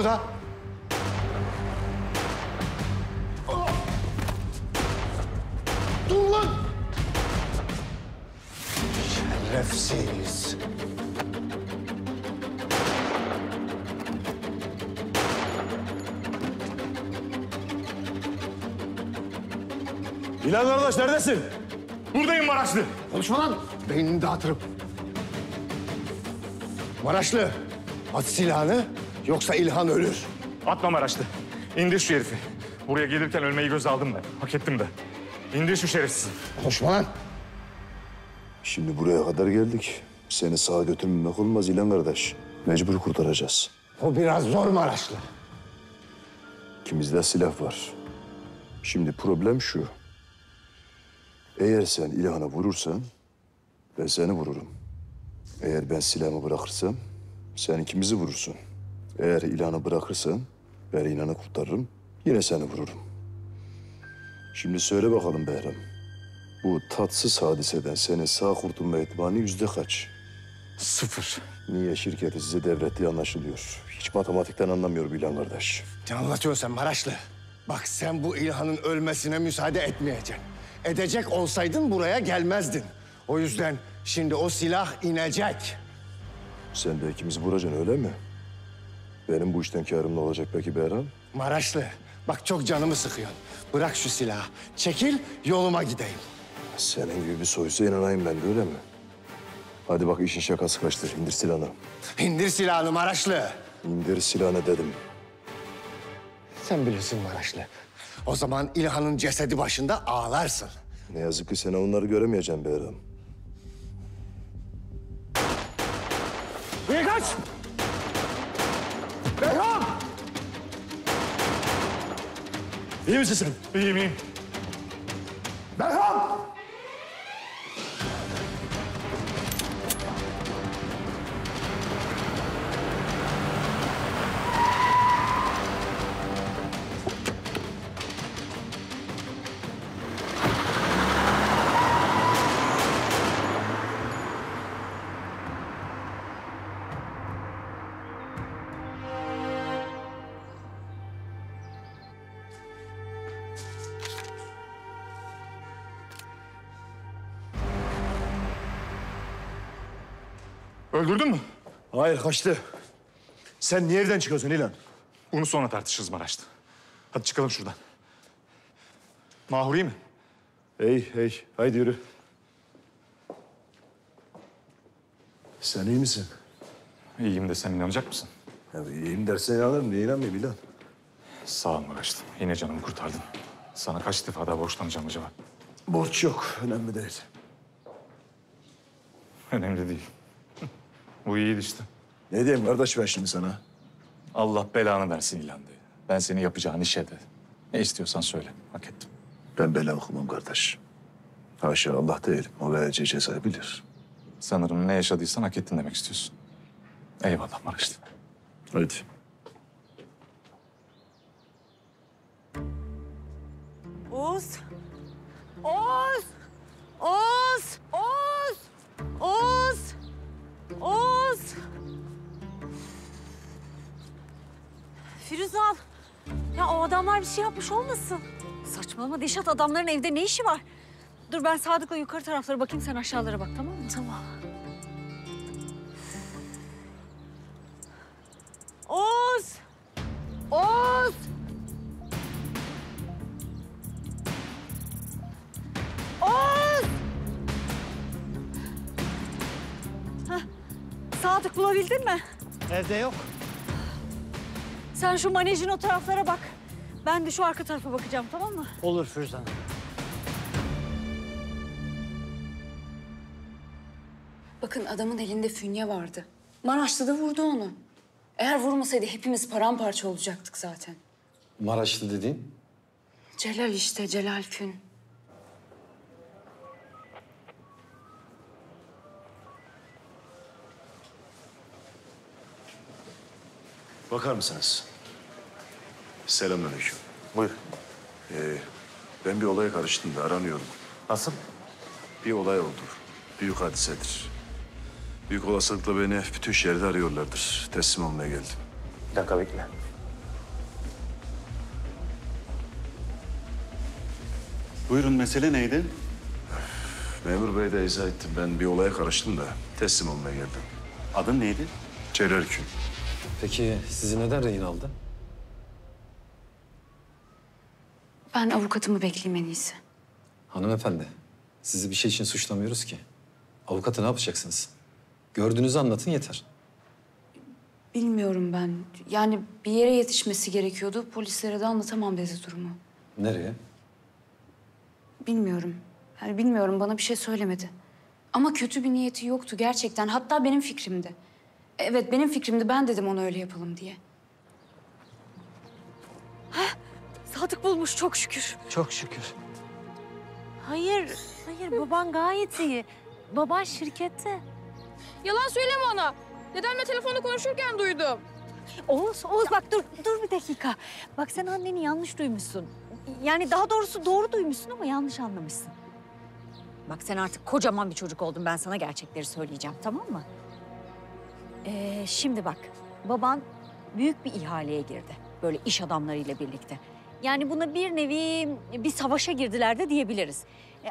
orada? Dur lan! Şerefsiz. İlhan kardeş neredesin? Buradayım Maraşlı. Konuşma lan. Beynini dağıtırım. Maraşlı, at silahını yoksa İlhan ölür. Atma Maraşlı. İndir şu herifi. Buraya gelirken ölmeyi göze aldım da. Hak ettim de. İndir şu şerefsizi. Konuşma lan. Şimdi buraya kadar geldik. Seni sağa götürmemek olmaz İlhan kardeş. Mecbur kurtaracağız. O biraz zor Maraşlı. İkimizde silah var. Şimdi problem şu. Eğer sen İlhan'a vurursan, ben seni vururum. Eğer ben silahımı bırakırsam, sen ikimizi vurursun. Eğer İlhan'ı bırakırsan, ben İlhan'ı kurtarırım, yine seni vururum. Şimdi söyle bakalım Behram, bu tatsız hadiseden seni sağ kurtulma ihtimali %kaç? 0. Niye şirketi size devrettiği anlaşılıyor. Hiç matematikten anlamıyorum İlhan kardeş. Ne anlatıyorsun sen Maraşlı? Bak sen bu İlhan'ın ölmesine müsaade etmeyeceksin. Edecek olsaydın buraya gelmezdin. O yüzden şimdi o silah inecek. Sen de ikimizi vuracaksın öyle mi? Benim bu işten kârım ne olacak peki Behram? Maraşlı bak çok canımı sıkıyorsun. Bırak şu silahı. Çekil yoluma gideyim. Senin gibi bir soysa inanayım ben de öyle mi? Hadi bak işin şakası kaçtı. İndir silahını. İndir silahını Maraşlı. İndir silahını dedim. Sen bilirsin Maraşlı. O zaman İlhan'ın cesedi başında ağlarsın. Ne yazık ki sen onları göremeyeceksin Behram. Buraya kaç! Behram! İyi misin sen? İyiyim, iyiyim. Behram! Öldürdün mü? Hayır, kaçtı. Sen niye evden çıkıyorsun İlhan? Bunu sonra tartışırız Maraşlı. Hadi çıkalım şuradan. Mahur iyi mi? Hey. Haydi yürü. Sen iyi misin? İyiyim de sen inanacak mısın? Ya, iyiyim dersen inanırım. Niye inanmayayım İlhan? Sağ ol Maraşlı. Yine canımı kurtardın. Sana kaç defa daha borçlanacağım acaba? Borç yok. Önemli değil. Önemli değil. Bu iyiydi işte. Ne diyeyim kardeş ben şimdi sana? Allah belanı versin İlhan diye. Ben senin yapacağın işe de. Ne istiyorsan söyle. Hak ettim. Ben bela okumam kardeş. Haşa Allah değilim. O vereceği cezayı bilir. Sanırım ne yaşadıysan hak ettin demek istiyorsun. Eyvallah Maraşlı. Hadi. Oğuz! Firuzan, ya o adamlar bir şey yapmış olmasın? Saçmalama Deşat, adamların evde ne işi var? Dur ben Sadık'la yukarı taraflara bakayım, sen aşağılara bak tamam mı? Tamam. Oğuz! Sadık bulabildin mi? Evde yok. Sen şu manejin o taraflara bak. Ben de şu arka tarafa bakacağım tamam mı? Olur Firuzan. Bakın adamın elinde fünye vardı. Maraşlı da vurdu onu. Eğer vurmasaydı hepimiz paramparça olacaktık zaten. Maraşlı dediğin? Celal işte, Celal Kün. Bakar mısınız? Selamünaleyküm. Buyur. Ben bir olaya karıştım da aranıyorum. Nasıl? Bir olay oldu. Büyük hadisedir. Büyük olasılıkla beni bütün şehirde arıyorlardır. Teslim olmaya geldim. Bir dakika bekle. Buyurun, mesele neydi? Memur Bey de izah ettim. Ben bir olaya karıştım da teslim olmaya geldim. Adın neydi? Celal Kün. Peki sizi neden rehin aldı? Ben avukatımı bekleyeyim en iyisi. Hanımefendi, sizi bir şey için suçlamıyoruz ki. Avukatı ne yapacaksınız? Gördüğünüzü anlatın yeter. Bilmiyorum ben. Yani bir yere yetişmesi gerekiyordu. Polislere de anlatamam dedi durumu. Nereye? Bilmiyorum. Yani bilmiyorum, bana bir şey söylemedi. Ama kötü bir niyeti yoktu gerçekten. Hatta benim fikrimdi. Evet, benim fikrimdi. Ben dedim ona öyle yapalım diye. Hah, Sadık bulmuş çok şükür. Çok şükür. Hayır, hayır. Baban gayet iyi. Baban şirkette. Yalan söyleme ona. Dedemle telefonda konuşurken duydum. Oğuz bak dur bir dakika. Bak sen anneni yanlış duymuşsun. Yani daha doğrusu doğru duymuşsun ama yanlış anlamışsın. Bak sen artık kocaman bir çocuk oldun. Ben sana gerçekleri söyleyeceğim, tamam mı? Şimdi bak, baban büyük bir ihaleye girdi. Böyle iş adamlarıyla birlikte. Yani buna bir nevi bir savaşa girdiler de diyebiliriz.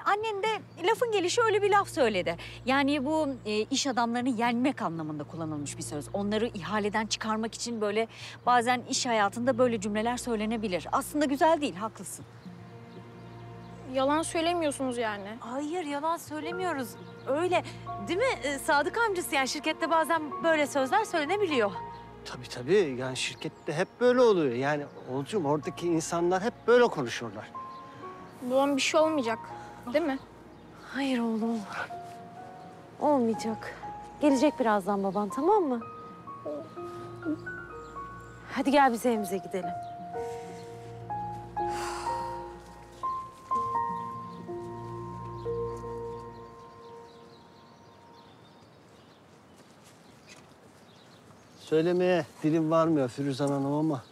Annen de lafın gelişi öyle bir laf söyledi. Yani bu iş adamlarını yenmek anlamında kullanılmış bir söz. Onları ihaleden çıkarmak için böyle bazen iş hayatında böyle cümleler söylenebilir. Aslında güzel değil, haklısın. Yalan söylemiyorsunuz yani. Hayır, yalan söylemiyoruz. Öyle değil mi Sadık amcası? Yani şirkette bazen böyle sözler söylenebiliyor. Tabii. Yani şirkette hep böyle oluyor. Yani Oğuzcuğum, oradaki insanlar hep böyle konuşurlar. Babam bir şey olmayacak, değil mi? Hayır oğlum. Olmayacak. Gelecek birazdan baban, tamam mı? Hadi gel biz evimize gidelim. Söylemeye dilim varmıyor Firuzan Hanım ama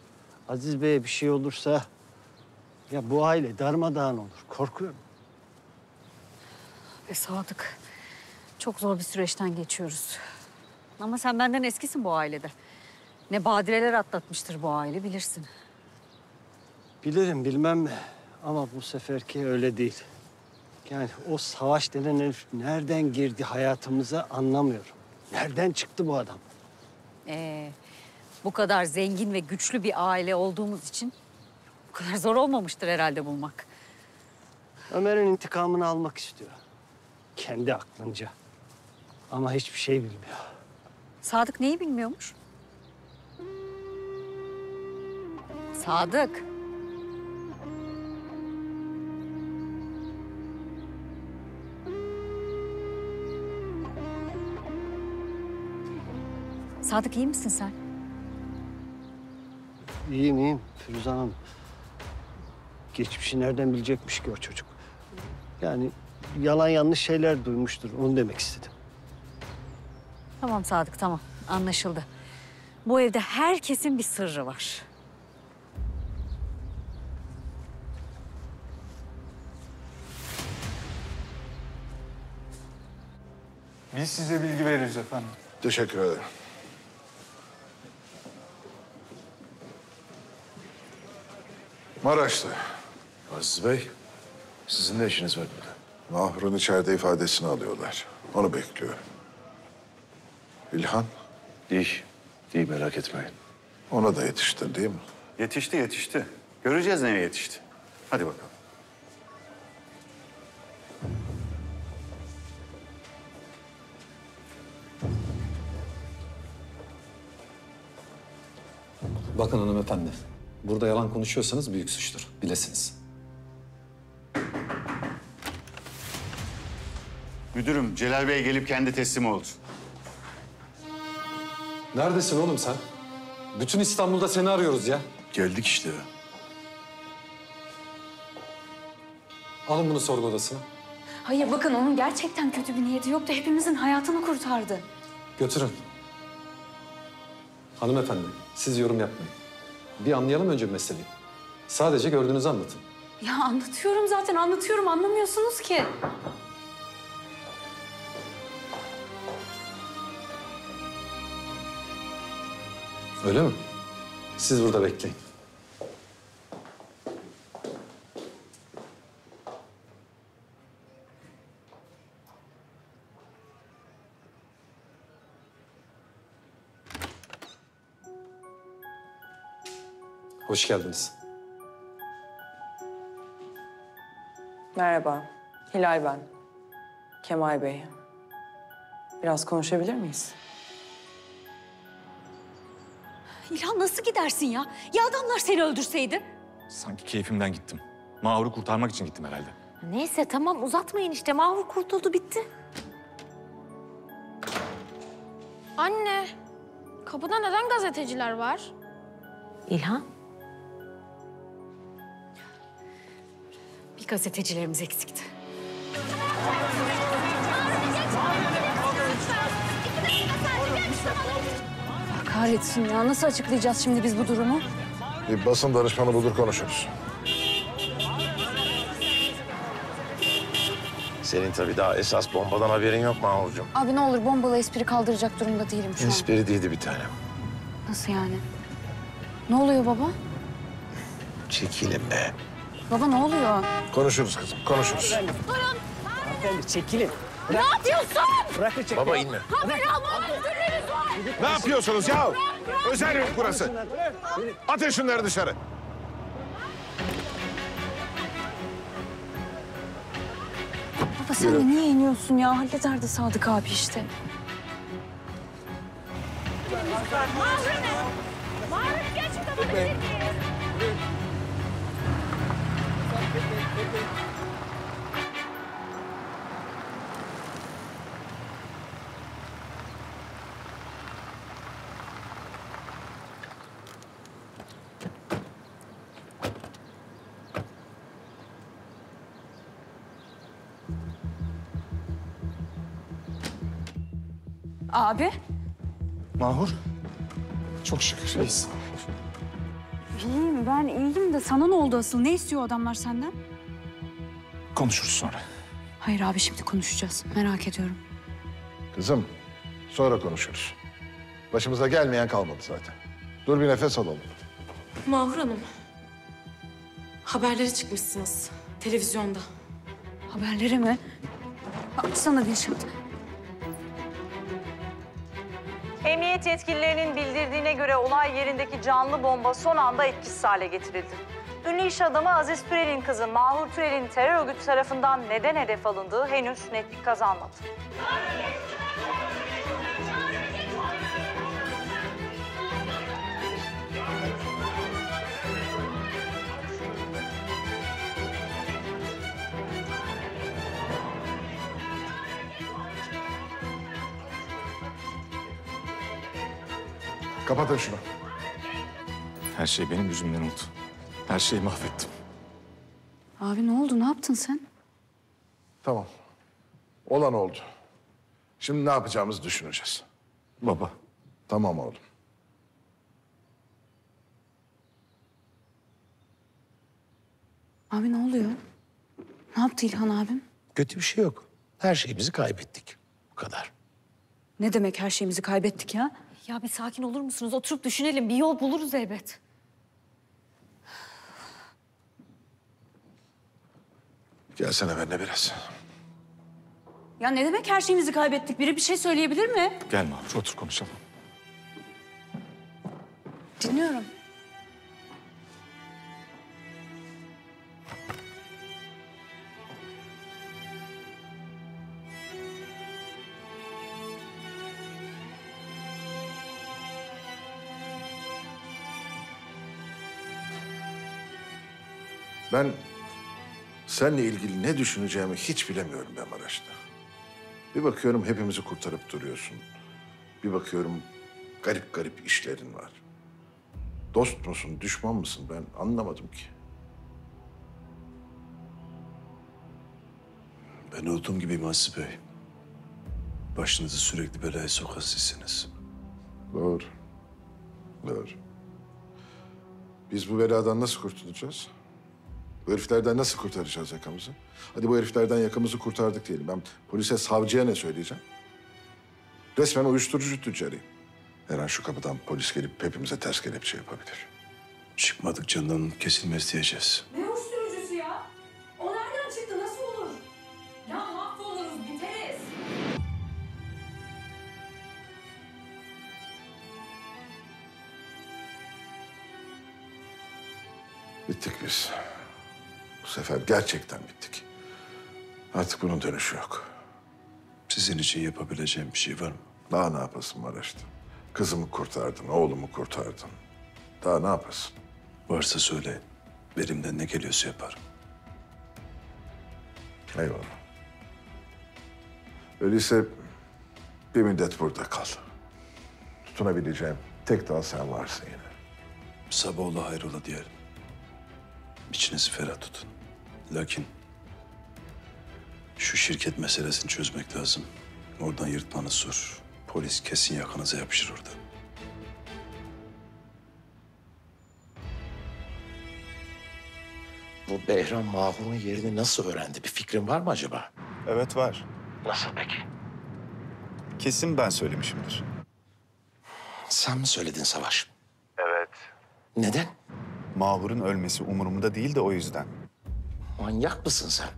Aziz Bey'e bir şey olursa ya bu aile darmadağın olur. Korkuyorum. Sadık, çok zor bir süreçten geçiyoruz. Ama sen benden eskisin bu ailede. Ne badireler atlatmıştır bu aile, bilirsin. Bilirim, bilmem mi? Ama bu seferki öyle değil. Yani o Savaş denen herif nereden girdi hayatımıza anlamıyorum. Nereden çıktı bu adam? Bu kadar zengin ve güçlü bir aile olduğumuz için bu kadar zor olmamıştır herhalde bulmak. Ömer'in intikamını almak istiyor. Kendi aklınca. Ama hiçbir şey bilmiyor. Sadık neyi bilmiyormuş? Sadık. Sadık, iyi misin sen? İyiyim. Firuzan Hanım. Geçmişi nereden bilecekmiş ki o çocuk? Yani yalan yanlış şeyler duymuştur. Onu demek istedim. Tamam Sadık, tamam. Anlaşıldı. Bu evde herkesin bir sırrı var. Biz size bilgi veririz efendim. Teşekkür ederim. Maraşlı. Aziz Bey, sizin de işiniz var burada. Mahur'un içeride ifadesini alıyorlar. Onu bekliyorum. İlhan? İyi, merak etmeyin. Ona da yetiştin değil mi? Yetişti. Göreceğiz neye yetişti. Hadi bakalım. Bakın hanımefendi, burada yalan konuşuyorsanız büyük suçtur, bilesiniz. Müdürüm, Celal Bey gelip kendi teslim oldu. Neredesin oğlum sen? Bütün İstanbul'da seni arıyoruz ya. Geldik işte. Alın bunu sorgu odasına. Hayır bakın, onun gerçekten kötü bir niyeti yoktu. Hepimizin hayatını kurtardı. Götürün. Hanımefendi, siz yorum yapmayın. Bir anlayalım önce meseleyi. Sadece gördüğünüzü anlatın. Ya anlatıyorum zaten, anlamıyorsunuz ki. Öyle mi? Siz burada bekleyin. Hoş geldiniz. Merhaba. Hilal ben. Kemal Bey. Biraz konuşabilir miyiz? İlhan nasıl gidersin ya? Ya adamlar seni öldürseydi? Sanki keyfimden gittim. Mahur'u kurtarmak için gittim herhalde. Neyse tamam uzatmayın işte. Mahur kurtuldu bitti. Anne, kapıda neden gazeteciler var? İlhan. Bir gazetecilerimiz eksikti. Kahretsin ya. Nasıl açıklayacağız şimdi biz bu durumu? Bir basın danışmanı bulur konuşuruz. Senin tabii daha esas bombadan haberin yok Mahur'cum. Abi ne olur bombalı espri kaldıracak durumda değilim şu an. Espri değildi bir tanem. Nasıl yani? Ne oluyor baba? Çekilin be. Baba ne oluyor? Konuşuruz kızım, konuşuruz. Durun. Hanımefendi çekilin. Bırak. Ne yapıyorsun? Bırakın çekilin. Baba inme. Haberi almamız türleriz var. Ne yapıyorsunuz ya? Özel yurt burası. Atın şunları dışarı. Baba sen de niye iniyorsun ya? Hallederdi Sadık abi işte. Mahur'u geç burada bana gidelim. Abi. Mahur. Çok şükür iyisin. İyiyim ben iyiyim de sana ne oldu asıl? Ne istiyor adamlar senden? Konuşuruz sonra. Hayır abi şimdi konuşacağız. Merak ediyorum. Kızım sonra konuşuruz. Başımıza gelmeyen kalmadı zaten. Dur bir nefes alalım. Mahur Hanım. Haberlere çıkmışsınız. Televizyonda. Haberlere mi? Baksana Deşat. Emniyet yetkililerinin bildirdiğine göre olay yerindeki canlı bomba son anda etkisiz hale getirildi. Ünlü iş adamı Aziz Türel'in kızı Mahur Türel'in terör örgütü tarafından neden hedef alındığı henüz netlik kazanmadı. Kapatın şunu. Her şey benim yüzümden oldu. Her şeyi mahvettim. Abi ne oldu? Ne yaptın sen? Tamam. Olan oldu. Şimdi ne yapacağımızı düşüneceğiz. Baba. Tamam oğlum. Abi ne oluyor? Ne yaptı İlhan abim? Kötü bir şey yok. Her şeyimizi kaybettik. Bu kadar. Ne demek her şeyimizi kaybettik ya? Ya bir sakin olur musunuz? Oturup düşünelim. Bir yol buluruz elbet. Gelsene benimle biraz. Ya ne demek her şeyimizi kaybettik? Biri bir şey söyleyebilir mi? Gelme abi, otur konuşalım. Dinliyorum. Ben seninle ilgili ne düşüneceğimi hiç bilemiyorum ben Maraş'ta. Bir bakıyorum hepimizi kurtarıp duruyorsun. Bir bakıyorum garip garip işlerin var. Dost musun, düşman mısın ben anlamadım ki. Ben olduğum gibi Aziz Bey. Başınızı sürekli belaya sokan sizsiniz. Doğru. Doğru. Biz bu beladan nasıl kurtulacağız? Bu heriflerden nasıl kurtaracağız yakamızı? Hadi bu heriflerden yakamızı kurtardık diyelim. Ben polise, savcıya ne söyleyeceğim? Resmen uyuşturucu tüccarıyım. Her an şu kapıdan polis gelip hepimize ters kelepçe yapabilir. Çıkmadık canından kesilmez diyeceğiz. Ne uyuşturucusu ya? O nereden çıktı? Nasıl olur? Ya mahvoluruz, biteriz. Bittik biz. Bu sefer gerçekten bittik. Artık bunun dönüşü yok. Sizin için yapabileceğim bir şey var mı? Daha ne yapasın Maraşlı? Kızımı kurtardın, oğlumu kurtardın. Daha ne yapasın? Varsa söyleyin. Elimden ne geliyorsa yaparım. Eyvallah. Öyleyse bir müddet burada kal. Tutunabileceğim tek dal sen varsın yine. Sabah ola hayrola diyelim. İçinizi ferah tutun. Lakin şu şirket meselesini çözmek lazım. Oradan yırtmanız zor. Polis kesin yakınıza yapışır orada. Bu Behram Mahur'un yerini nasıl öğrendi? Bir fikrin var mı acaba? Evet var. Nasıl peki? Kesin ben söylemişimdir. Sen mi söyledin Savaş? Evet. Neden? Mahur'un ölmesi umurumda değil de o yüzden. Manyak mısın sen?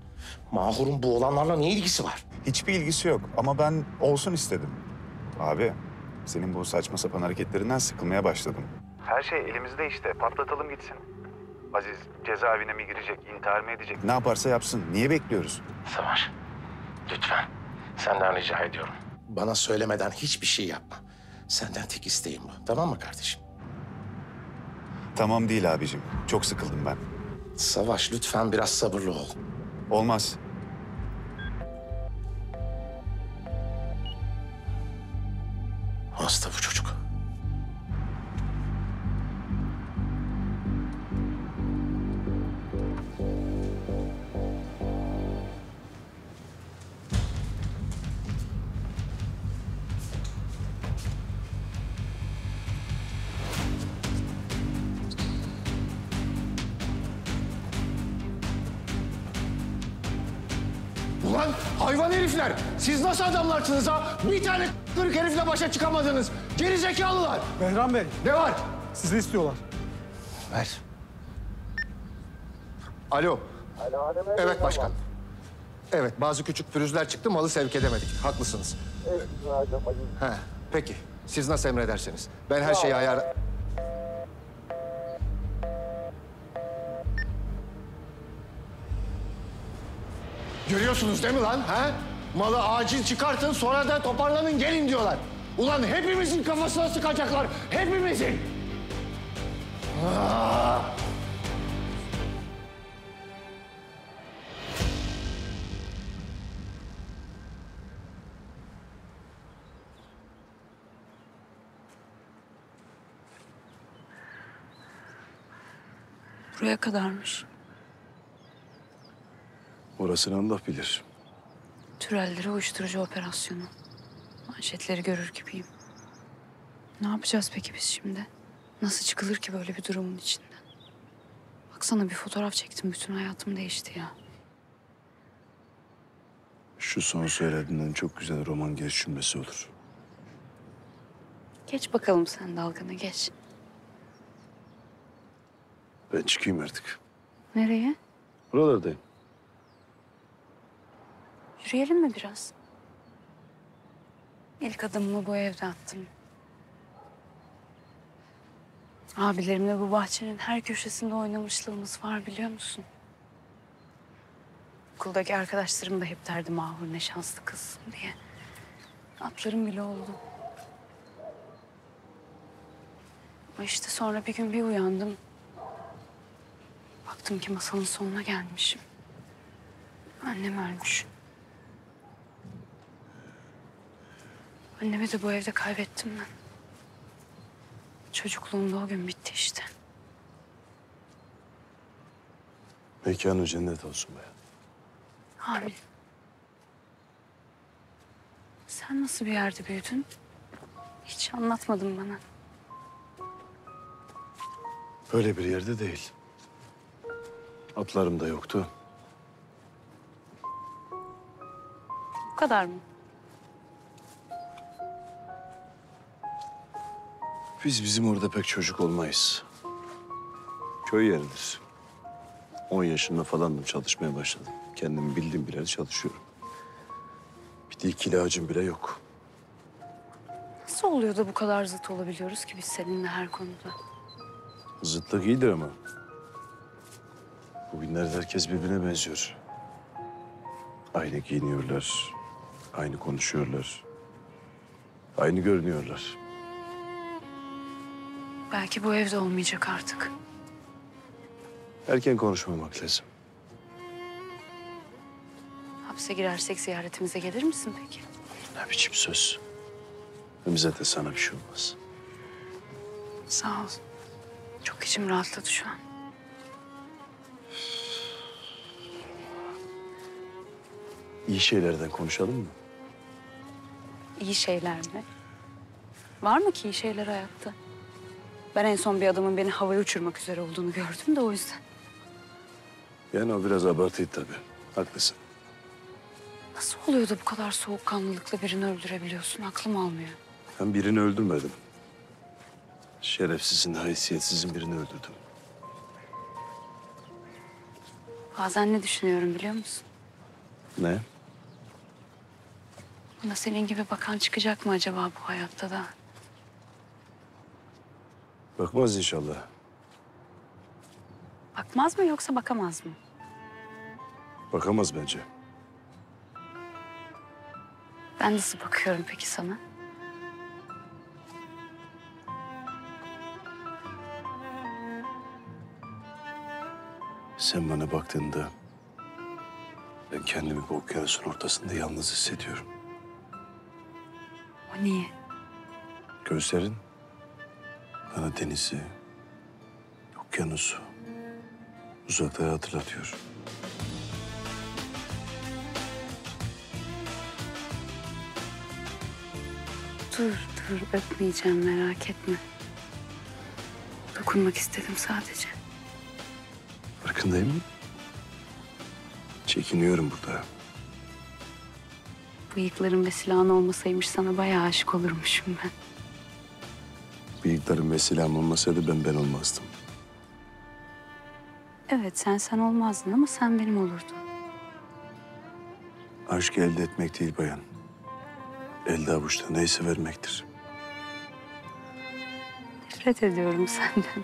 Mahur'un bu olanlarla ne ilgisi var? Hiçbir ilgisi yok ama ben olsun istedim. Abi, senin bu saçma sapan hareketlerinden sıkılmaya başladım. Her şey elimizde işte, patlatalım gitsin. Aziz cezaevine mi girecek, intihar mı edecek? Ne yaparsa yapsın, niye bekliyoruz? Savaş, lütfen senden rica ediyorum. Bana söylemeden hiçbir şey yapma. Senden tek isteğim bu, tamam mı kardeşim? Tamam değil abicim, çok sıkıldım ben. Savaş, lütfen biraz sabırlı ol. Olmaz. Hasta bu çocuk. Ulan hayvan herifler! Siz nasıl adamlarsınız ha? Bir tane kırık herifle başa çıkamadınız. Geri zekalılar! Behram Bey. Ne var? Sizi istiyorlar. Ver. Alo. Alo. Evet başkan. Evet, bazı küçük pürüzler çıktı, malı sevk edemedik. Haklısınız. Evet. Ha, peki. Siz nasıl emrederseniz. Ben her şeyi ayarla... Görüyorsunuz değil mi lan, ha? Malı acil çıkartın, sonra da toparlanın, gelin diyorlar. Ulan hepimizin kafasına sıkacaklar, hepimizin! Aa! Buraya kadarmış. Orasını Allah bilir. Türelleri uyuşturucu operasyonu. Manşetleri görür gibiyim. Ne yapacağız peki biz şimdi? Nasıl çıkılır ki böyle bir durumun içinden? Baksana bir fotoğraf çektim, bütün hayatım değişti ya. Şu son söylediğinden çok güzel roman giriş cümlesi olur. Geç bakalım sen dalgana, geç. Ben çıkayım artık. Nereye? Buralardayım. Yürüyelim mi biraz? İlk adımımı bu evde attım. Abilerimle bu bahçenin her köşesinde oynamışlığımız var biliyor musun? Okuldaki arkadaşlarım da hep derdi Mahur ne şanslı kızsın diye. Atlarım bile oldu. Ama işte sonra bir gün bir uyandım. Baktım ki masanın sonuna gelmişim. Annem ölmüş. Annemi de bu evde kaybettim ben. Çocukluğumda o gün bitti işte. Mekanı cennet olsun be. Amin. Sen nasıl bir yerde büyüdün? Hiç anlatmadın bana. Böyle bir yerde değil. Atlarım da yoktu. Bu kadar mı? Biz bizim orada pek çocuk olmayız. Köy yeridir. 10 yaşında falandım, çalışmaya başladım. Kendimi bildim bileli çalışıyorum. Bir de ilacım bile yok. Nasıl oluyor da bu kadar zıt olabiliyoruz ki biz seninle her konuda? Zıtlık iyidir ama Bugünlerde herkes birbirine benziyor. Aynı giyiniyorlar, aynı konuşuyorlar, aynı görünüyorlar. Belki bu evde olmayacak artık. Erken konuşmamak lazım. Hapse girersek ziyaretimize gelir misin peki? Ne biçim söz? Bize de sana bir şey olmaz. Sağ ol. Çok içim rahatladı şu an. İyi şeylerden konuşalım mı? İyi şeyler mi? Var mı ki iyi şeyler hayatta? Ben en son bir adamın beni havaya uçurmak üzere olduğunu gördüm de o yüzden. Yani o biraz abartıydı tabii. Haklısın. Nasıl oluyor da bu kadar soğukkanlılıkla birini öldürebiliyorsun? Aklım almıyor. Ben birini öldürmedim. Şerefsizin, haysiyetsizin birini öldürdüm. Bazen ne düşünüyorum biliyor musun? Ne? Buna senin gibi bakan çıkacak mı acaba bu hayatta da? Bakmaz inşallah. Bakmaz mı yoksa bakamaz mı? Bakamaz bence. Ben nasıl bakıyorum peki sana? Sen bana baktığında ben kendimi bu okyanusun ortasında yalnız hissediyorum. O niye? Gözlerin bana denizi, okyanusu, uzakları hatırlatıyor. Dur, öpmeyeceğim, merak etme. Dokunmak istedim sadece. Farkındayım. Çekiniyorum burada. Bıyıkların ve silahın olmasaymış sana bayağı aşık olurmuşum ben. Bıyıkların ve silahım olmasaydı ben olmazdım. Evet, sen olmazdın ama sen benim olurdun. Aşk elde etmek değil bayan. Elde avuçta neyse vermektir. Nefret ediyorum senden.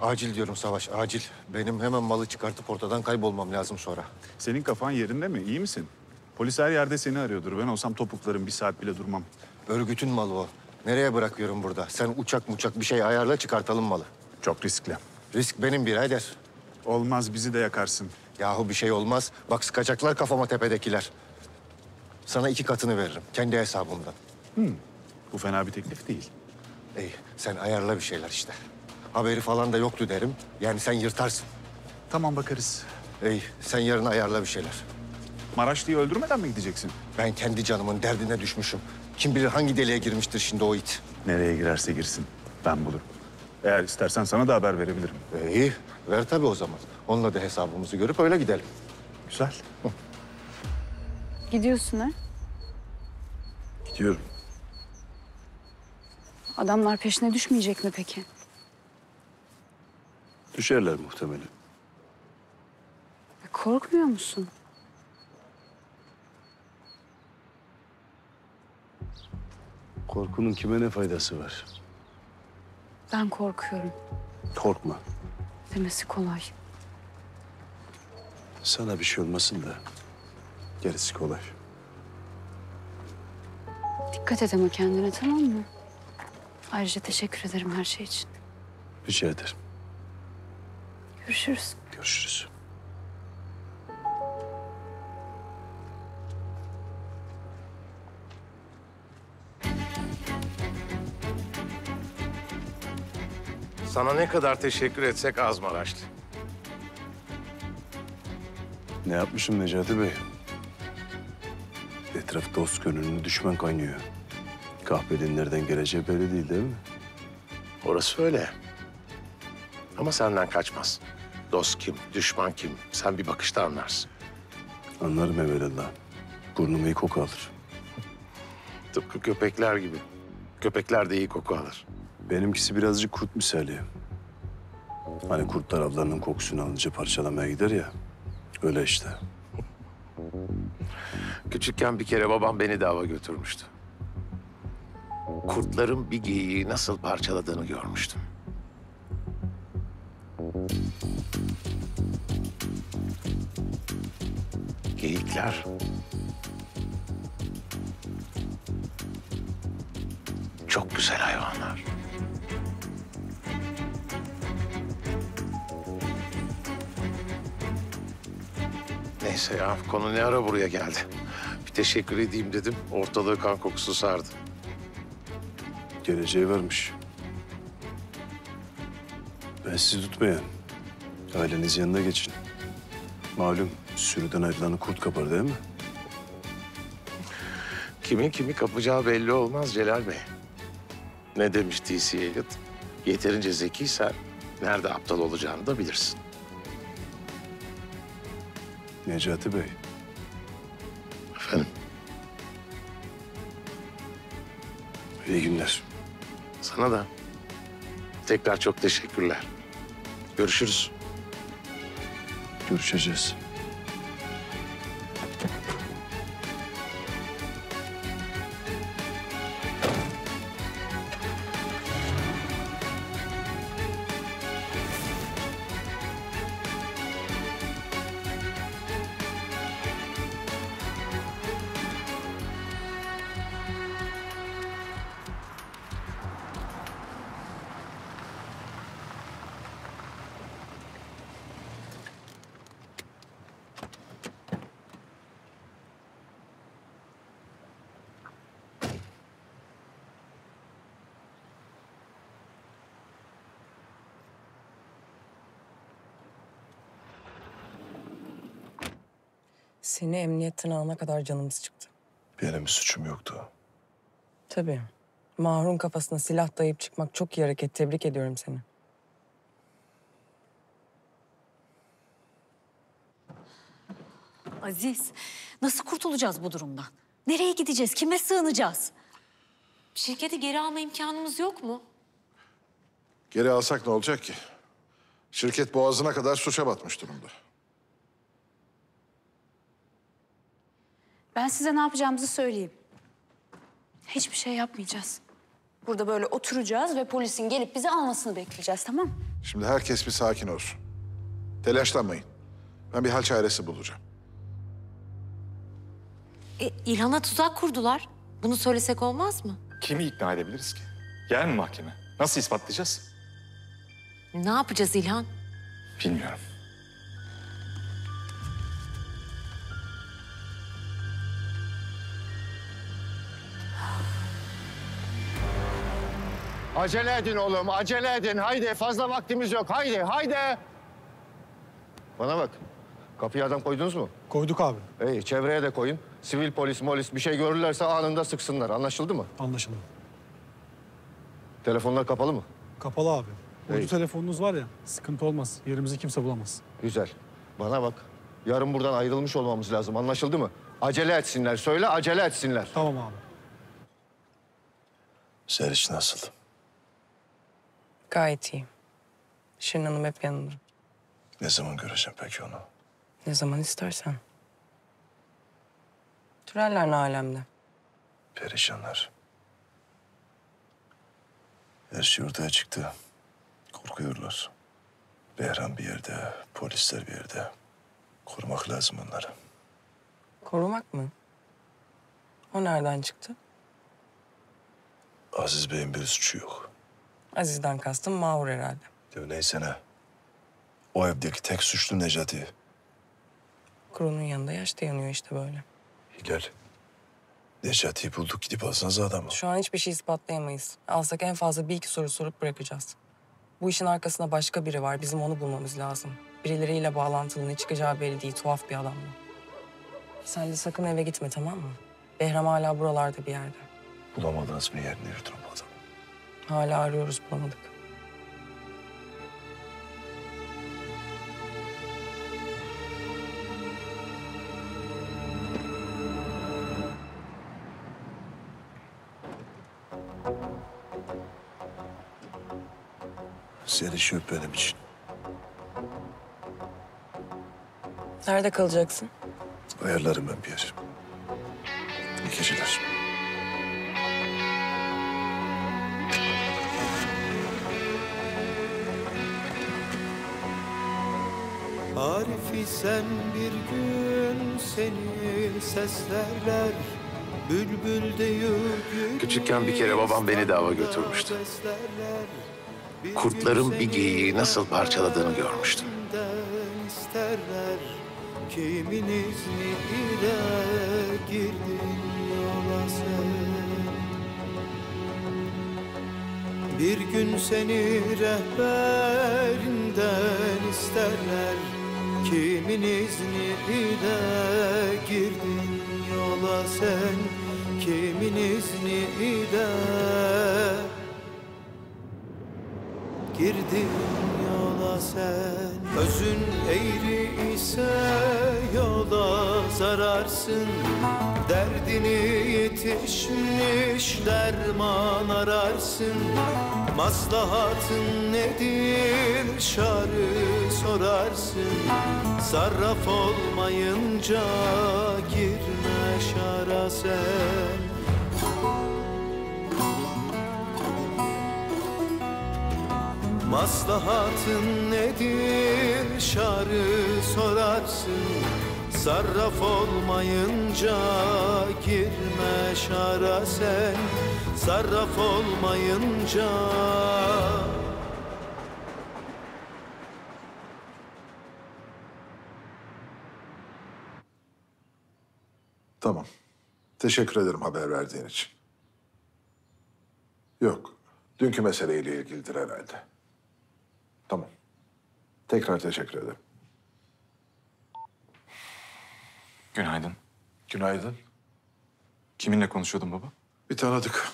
Acil diyorum Savaş, acil. Benim hemen malı çıkartıp ortadan kaybolmam lazım sonra. Senin kafan yerinde mi? İyi misin? Polis her yerde seni arıyordur. Ben olsam topuklarım, bir saat bile durmam. Örgütün malı o. Nereye bırakıyorum burada? Sen uçak bir şey ayarla, çıkartalım malı. Çok riskli. Risk benim birader. Olmaz, bizi de yakarsın. Yahu bir şey olmaz. Bak sıkacaklar kafama tepedekiler. Sana 2 katını veririm. Kendi hesabımdan. Bu fena bir teklif değil. İyi, sen ayarla bir şeyler işte. Haberi falan da yoktu derim. Yani sen yırtarsın. Tamam, bakarız. İyi, sen yarın ayarla bir şeyler. Maraşlı'yı öldürmeden mi gideceksin? Ben kendi canımın derdine düşmüşüm. Kim bilir hangi deliğe girmiştir şimdi o it. Nereye girerse girsin, ben bulurum. Eğer istersen sana da haber verebilirim. İyi, ver tabii o zaman. Onunla da hesabımızı görüp öyle gidelim. Güzel. Gidiyorsun ha? Gidiyorum. Adamlar peşine düşmeyecek mi peki? Düşerler muhtemelen. Korkmuyor musun? Korkunun kime ne faydası var? Ben korkuyorum. Korkma. Demesi kolay. Sana bir şey olmasın da gerisi kolay. Dikkat et ama kendine, tamam mı? Ayrıca teşekkür ederim her şey için. Rica ederim. Görüşürüz. Görüşürüz. Sana ne kadar teşekkür etsek az Maraşlı. Ne yapmışım Necati Bey? Etraf dost gönlünü düşman kaynıyor. Kahpenin nereden geleceği belli değil, değil mi? Orası öyle. Ama senden kaçmaz. Dost kim, düşman kim? Sen bir bakışta anlarsın. Anlarım evvelallah. Burnuma iyi koku alır. Tıpkı köpekler gibi. Köpekler de iyi koku alır. Benimkisi birazcık kurt misali. Hani kurtlar avlarının kokusunu alınca parçalamaya gider ya. Öyle işte. Küçükken bir kere babam beni de ava götürmüştü. Kurtların bir geyiği nasıl parçaladığını görmüştüm. Geyikler çok güzel hayvanlar. Neyse ya, konu ne ara buraya geldi. Bir teşekkür edeyim dedim, ortalığı kan kokusu sardı. Geleceği varmış. Ben sizi tutmayayım. Aileniz yanına geçin. Malum sürüden ayrılanı kurt kapar değil mi? Kimin kimi kapacağı belli olmaz Celal Bey. Ne demiş D.C. Eliot? Yeterince zekiysen nerede aptal olacağını da bilirsin. Necati Bey. Efendim? İyi günler. Sana da. Tekrar çok teşekkürler. Görüşürüz. Görüşeceğiz. Seni emniyetten alana kadar canımız çıktı. Benim bir suçum yoktu. Tabii. Mahur'un kafasına silah dayayıp çıkmak çok iyi hareket. Tebrik ediyorum seni. Aziz, nasıl kurtulacağız bu durumdan? Nereye gideceğiz? Kime sığınacağız? Şirketi geri alma imkanımız yok mu? Geri alsak ne olacak ki? Şirket boğazına kadar suça batmış durumda. Ben size ne yapacağımızı söyleyeyim. Hiçbir şey yapmayacağız. Burada böyle oturacağız ve polisin gelip bizi almasını bekleyeceğiz, tamam mı? Şimdi herkes bir sakin olsun. Telaşlanmayın. Ben bir hal çaresi bulacağım. İlhan'a tuzak kurdular. Bunu söylesek olmaz mı? Kimi ikna edebiliriz ki? Gel mi mahkeme? Nasıl ispatlayacağız? Ne yapacağız İlhan? Bilmiyorum. Acele edin oğlum, acele edin. Haydi, fazla vaktimiz yok. Haydi, haydi. Bana bak, kapıya adam koydunuz mu? Koyduk abi. İyi, çevreye de koyun. Sivil polis, molis bir şey görürlerse anında sıksınlar. Anlaşıldı mı? Anlaşıldı. Telefonlar kapalı mı? Kapalı abi. Uydu telefonunuz var ya, sıkıntı olmaz. Yerimizi kimse bulamaz. Güzel. Bana bak, yarın buradan ayrılmış olmamız lazım. Anlaşıldı mı? Acele etsinler, söyle acele etsinler. Tamam abi. Seriş nasıl? Gayet iyi. Şirin Hanım hep yanımda. Ne zaman göreceğim peki onu? Ne zaman istersen. Türeller ne alemde? Perişanlar. Her şey ortaya çıktı. Korkuyorlar. Behram bir yerde, polisler bir yerde. Korumak lazım onları. Korumak mı? O nereden çıktı? Aziz Bey'in bir suçu yok. Aziz'den kastım Mahur herhalde. Ya neyse ne. O evdeki tek suçlu Necati. Kurunun yanında yaş da yanıyor işte böyle. Hilal, Necati'yi bulduk, gidip alsanıza adamı. Şu an hiçbir şey ispatlayamayız. Alsak en fazla bir iki soru sorup bırakacağız. Bu işin arkasında başka biri var, bizim onu bulmamız lazım. Birileriyle bağlantılı, ne çıkacağı belli değil, tuhaf bir adam bu. Sen de sakın eve gitme, tamam mı? Behram hala buralarda bir yerde. Bulamadınız mı yerini yürütürüm bu adamı? Hala arıyoruz, bulamadık. Seni şöp benim için. Nerede kalacaksın? Ayarlarım ben bir yer. İyi geceler. Arif isen bir gün seni seslerler. Bülbül değil. Küçükken bir kere babam beni de ava götürmüştü. Kurtların bir geyiği nasıl parçaladığını görmüştüm. Bir gün seni rehberinden isterler. Kimin izniyle girdin yola sen? Kimin izniyle girdin yola sen? Özün eğri ise yola zararsın. Derdini yetişmiş derman ararsın. Maslahatın nedir şarı sorarsın. Sarraf olmayınca girme şara sen. Maslahatın nedir şarı sorarsın. Sarraf olmayınca girme şara sen. Sarraf olmayınca. Tamam. Teşekkür ederim haber verdiğin için. Yok. Dünkü meseleyle ilgilidir herhalde. Tamam. Tekrar teşekkür ederim. Günaydın. Günaydın. Kiminle konuşuyordun baba? Bir tanıdık.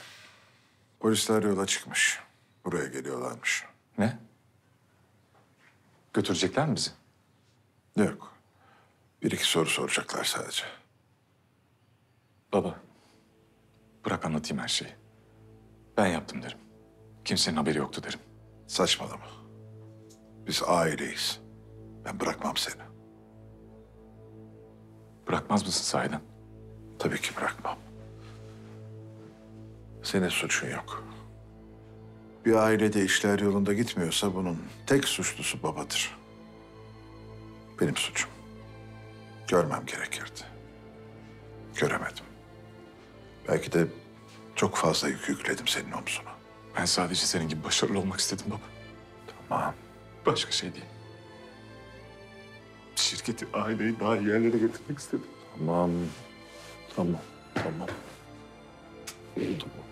Polisler yola çıkmış. Buraya geliyorlarmış. Ne? Götürecekler mi bizi? Yok. Bir iki soru soracaklar sadece. Baba, bırak anlatayım her şeyi. Ben yaptım derim. Kimsenin haberi yoktu derim. Saçmalama. Biz aileyiz. Ben bırakmam seni. Bırakmaz mısın sahiden? Tabii ki bırakmam. Senin suçun yok. Bir ailede işler yolunda gitmiyorsa bunun tek suçlusu babadır. Benim suçum. Görmem gerekirdi. Göremedim. Belki de çok fazla yük yükledim senin omzuna. Ben sadece senin gibi başarılı olmak istedim baba. Tamam. Başka şey değil. Şirketi, aileyi daha iyi yerlere getirmek istedim. Tamam. Tamam. Tamam. Oldu bu.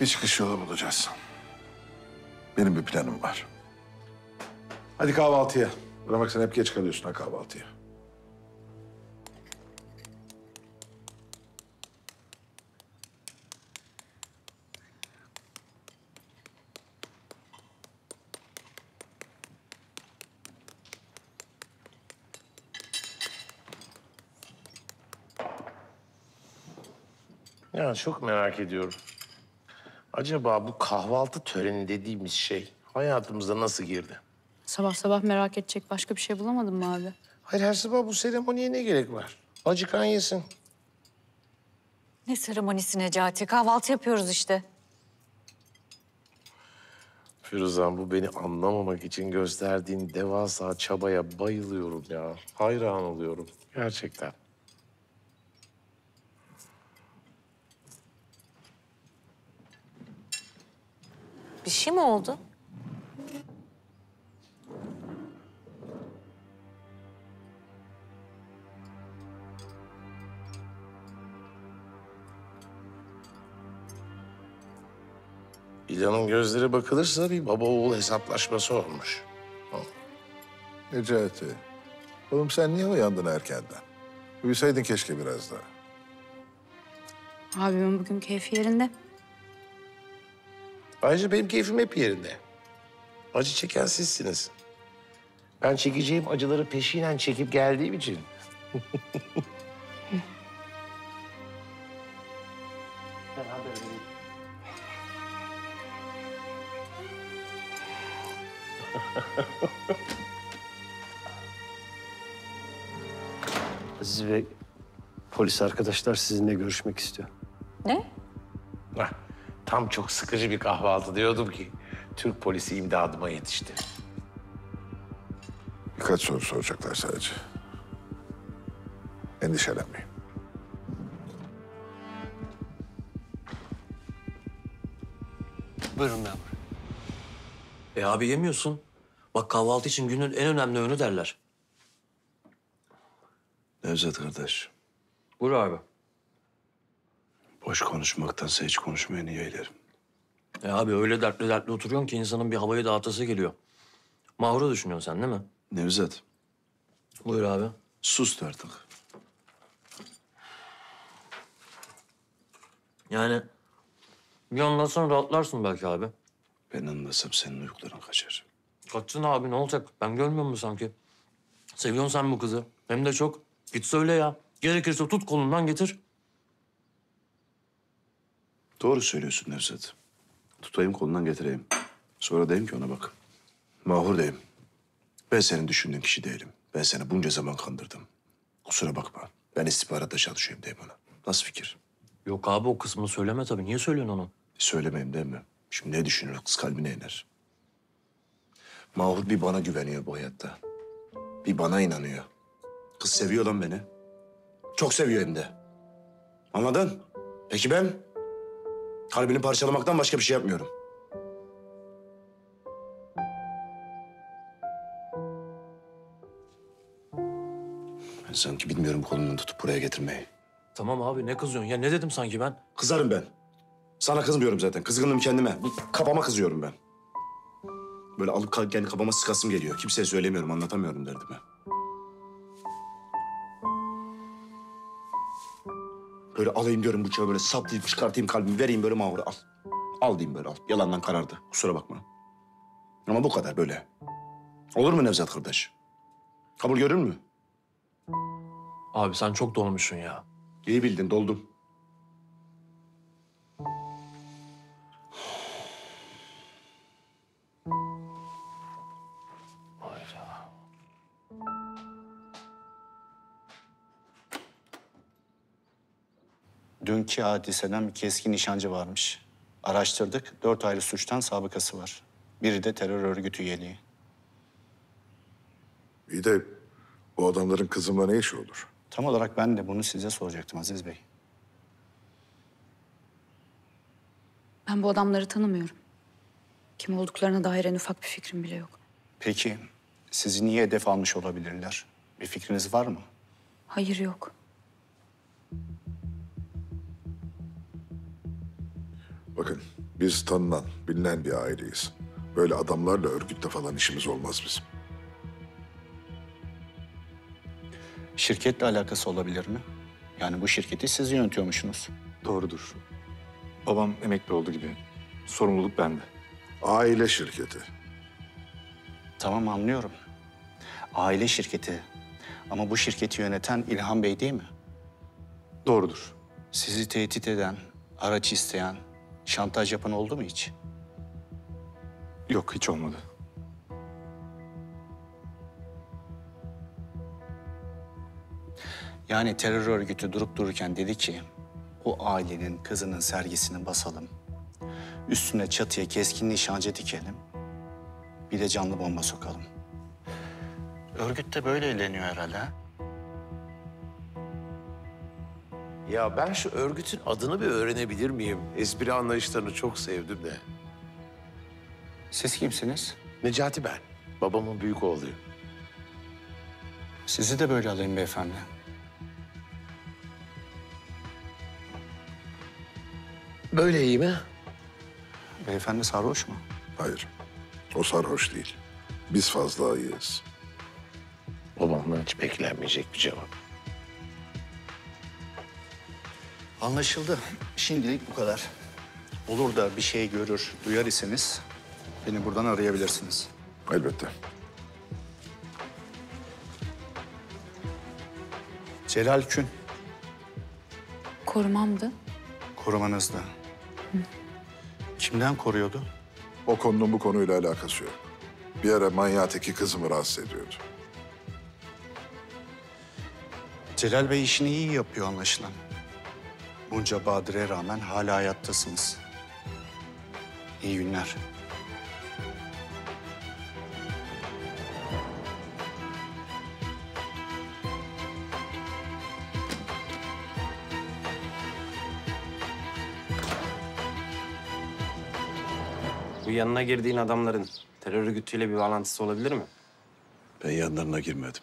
Bir çıkış yolu bulacağız. Benim bir planım var. Hadi kahvaltıya. Buna bak sen hep geç kalıyorsun ha kahvaltıya. Ya çok merak ediyorum. Acaba bu kahvaltı töreni dediğimiz şey hayatımıza nasıl girdi? Sabah sabah merak edecek başka bir şey bulamadın mı abi? Hayır, her sabah bu seremoniye ne gerek var? Acıkan yesin. Ne seremonisi Necati? Kahvaltı yapıyoruz işte. Firuzan, bu beni anlamamak için gösterdiğin devasa çabaya bayılıyorum ya. Hayran oluyorum gerçekten. Bir şey mi oldu? İlhan'ın gözleri bakılırsa bir baba oğul hesaplaşması olmuş. Necati, oğlum sen niye uyandın erkenden? Uyusaydın keşke biraz daha. Abimin bugün keyfi yerinde. Ayrıca benim keyfim hep yerinde. Acı çeken sizsiniz. Ben çekeceğim acıları peşinen çekip geldiğim için. Aziz Bey, polis arkadaşlar sizinle görüşmek istiyor. Ne? Heh, tam çok sıkıcı bir kahvaltı diyordum ki Türk polisi imdadıma yetişti. Birkaç soru soracaklar sadece. Endişelenmeyin. Buyurun memur. Abi yemiyorsun. Bak kahvaltı için günün en önemli öğünü derler. Nevzat kardeş. Buyur abi. Boş konuşmaktansa hiç konuşmayan iyi eylerim. Abi öyle dertli dertli oturuyorsun ki insanın bir havayı dağıtası geliyor. Mahur'u düşünüyorsun sen değil mi? Nevzat. Buyur abi. Sus artık. Yani bir anlatsan rahatlarsın belki abi. Ben anlasam senin uykuların kaçar. Kaçsın abi, ne olacak? Ben görmüyor musun sanki? Seviyorsun sen bu kızı. Hem de çok. Git söyle ya. Gerekirse tut kolundan getir. Doğru söylüyorsun Nevzat. Tutayım kolundan getireyim. Sonra deyim ki ona bak. Mahur deyim. Ben senin düşündüğün kişi değilim. Ben seni bunca zaman kandırdım. Kusura bakma. Ben istihbaratta çalışıyorum deyim ona. Nasıl fikir? Yok abi, o kısmını söyleme tabii. Niye söylüyorsun onu? Söylemeyeyim değil mi? Şimdi ne düşünür? Kız kalbine iner. Mahur bir bana güveniyor bu hayatta. Bir bana inanıyor. Kız seviyor lan beni. Çok seviyor hem de. Anladın? Peki ben kalbini parçalamaktan başka bir şey yapmıyorum. Ben sanki bilmiyorum kolundan tutup buraya getirmeyi. Tamam abi, ne kızıyorsun? Ya ne dedim sanki ben? Kızarım ben. Sana kızmıyorum zaten. Kızgınım kendime. Bu kafama kızıyorum ben. Böyle alıp kendi kafama sıkasım geliyor. Kimseye söylemiyorum, anlatamıyorum derdimi. Böyle alayım diyorum bıçağı, böyle saplayıp çıkartayım kalbimi, vereyim böyle Mahur'a, al. Al diyeyim böyle, al. Yalandan karardı. Kusura bakma. Ama bu kadar böyle. Olur mu Nevzat kardeş? Kabul görür mü? Abi sen çok dolmuşsun ya. İyi bildin, doldum. Dünkü hadiseden bir keskin nişancı varmış. Araştırdık, 4 ayrı suçtan sabıkası var. Biri de terör örgütü üyeliği. İyi de bu adamların kızımla ne işi olur? Tam olarak ben de bunu size soracaktım Aziz Bey. Ben bu adamları tanımıyorum. Kim olduklarına dair en ufak bir fikrim bile yok. Peki sizi niye hedef almış olabilirler? Bir fikriniz var mı? Hayır, yok. Bakın, biz tanınan, bilinen bir aileyiz. Böyle adamlarla örgütle falan işimiz olmaz bizim. Şirketle alakası olabilir mi? Yani bu şirketi siz yönetiyormuşsunuz. Doğrudur. Babam emekli oldu gibi. Sorumluluk bende. Aile şirketi. Tamam, anlıyorum. Aile şirketi. Ama bu şirketi yöneten İlhan Bey değil mi? Doğrudur. Sizi tehdit eden, araç isteyen, şantaj yapan oldu mu hiç? Yok, hiç olmadı. Yani terör örgütü durup dururken dedi ki, bu ailenin kızının sergisini basalım. Üstüne çatıya keskin nişancı dikelim. Bir de canlı bomba sokalım. Örgüt de böyle eğleniyor herhalde. Ya ben şu örgütün adını bir öğrenebilir miyim? Espri anlayışlarını çok sevdim de. Siz kimsiniz? Necati ben. Babamın büyük oğluyum. Sizi de böyle alayım beyefendi. Böyle iyi mi? Beyefendi sarhoş mu? Hayır. O sarhoş değil. Biz fazla iyiyiz. Babamdan hiç beklenmeyecek bir cevap. Anlaşıldı. Şimdilik bu kadar. Olur da bir şey görür, duyar iseniz beni buradan arayabilirsiniz. Elbette. Celal Kün. Korumamdı. Korumanızdı. Hı. Kimden koruyordu? O konunun bu konuyla alakası yok. Bir ara manyağı teki kızımı rahatsız ediyordu. Celal Bey işini iyi yapıyor anlaşılan. Bunca badire rağmen hala hayattasınız. İyi günler. Bu yanına girdiğin adamların terör örgütüyle bir bağlantısı olabilir mi? Ben yanlarına girmedim.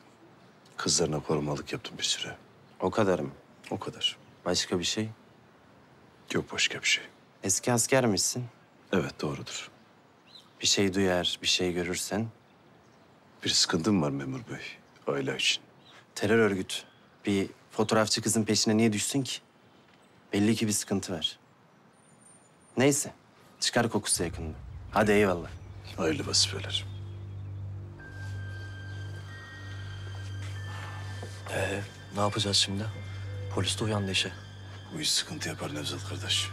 Kızlarına korumalık yaptım bir süre. O kadar mı? O kadar. Başka bir şey? Yok, başka bir şey. Eski asker misin? Evet, doğrudur. Bir şey duyar, bir şey görürsen? Bir sıkıntım var memur bey, aile için. Terör örgütü. Bir fotoğrafçı kızın peşine niye düşsün ki? Belli ki bir sıkıntı var. Neyse, çıkar kokusu yakında. Hadi eyvallah. Hayırlı vazifeler. Ne yapacağız şimdi? Polis de uyandı işe. Bu iş sıkıntı yapar Nevzat kardeş.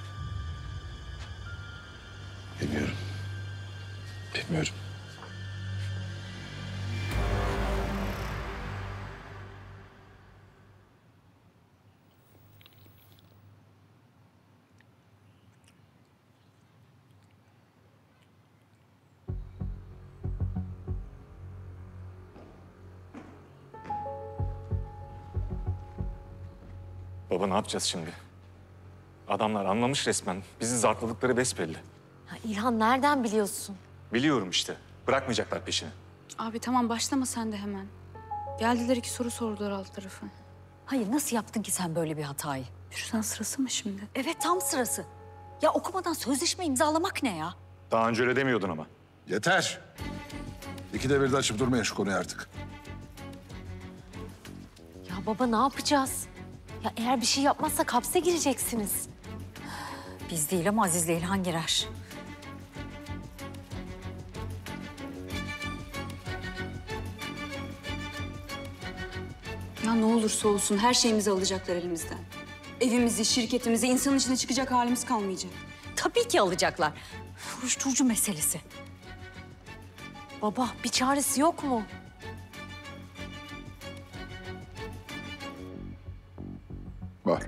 Bilmiyorum. Bilmiyorum. Baba ne yapacağız şimdi? Adamlar anlamış resmen. Bizi zartladıkları besbelli. Ya İlhan nereden biliyorsun? Biliyorum işte. Bırakmayacaklar peşini. Abi tamam başlama sen de hemen. Geldiler iki soru sordular alt tarafı. Hayır nasıl yaptın ki sen böyle bir hatayı? Firuzan sırası mı şimdi? Evet tam sırası. Ya okumadan sözleşme imzalamak ne ya? Daha önce öyle demiyordun ama. Yeter. İkide bir de açıp durmayın şu konuyu artık. Ya baba ne yapacağız? Ya eğer bir şey yapmazsak hapse gireceksiniz. Biz değil ama Aziz'le İlhan girer. Ya ne olursa olsun her şeyimizi alacaklar elimizden. Evimizi, şirketimizi, insanın içine çıkacak halimiz kalmayacak. Tabii ki alacaklar. Uyuşturucu meselesi. Baba bir çaresi yok mu? Var.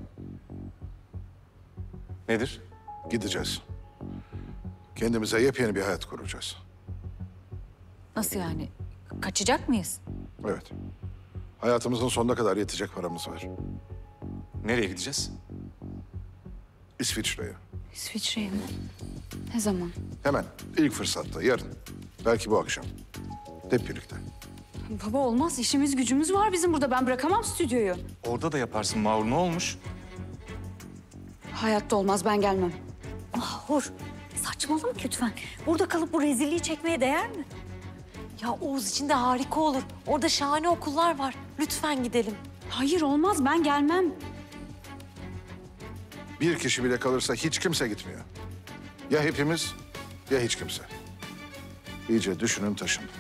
Nedir? Gideceğiz. Kendimize yepyeni bir hayat kuracağız. Nasıl yani? Kaçacak mıyız? Evet. Hayatımızın sonuna kadar yetecek paramız var. Nereye gideceğiz? İsviçre'ye. İsviçre'ye mi? Ne zaman? Hemen. İlk fırsatta. Yarın. Belki bu akşam. Hep birlikte. Baba olmaz. İşimiz gücümüz var bizim burada. Ben bırakamam stüdyoyu. Orada da yaparsın Mahur. Ne olmuş? Hayatta olmaz. Ben gelmem. Mahur. Saçmalama lütfen. Burada kalıp bu rezilliği çekmeye değer mi? Ya Oğuz için de harika olur. Orada şahane okullar var. Lütfen gidelim. Hayır olmaz. Ben gelmem. Bir kişi bile kalırsa hiç kimse gitmiyor. Ya hepimiz ya hiç kimse. İyice düşünün taşının.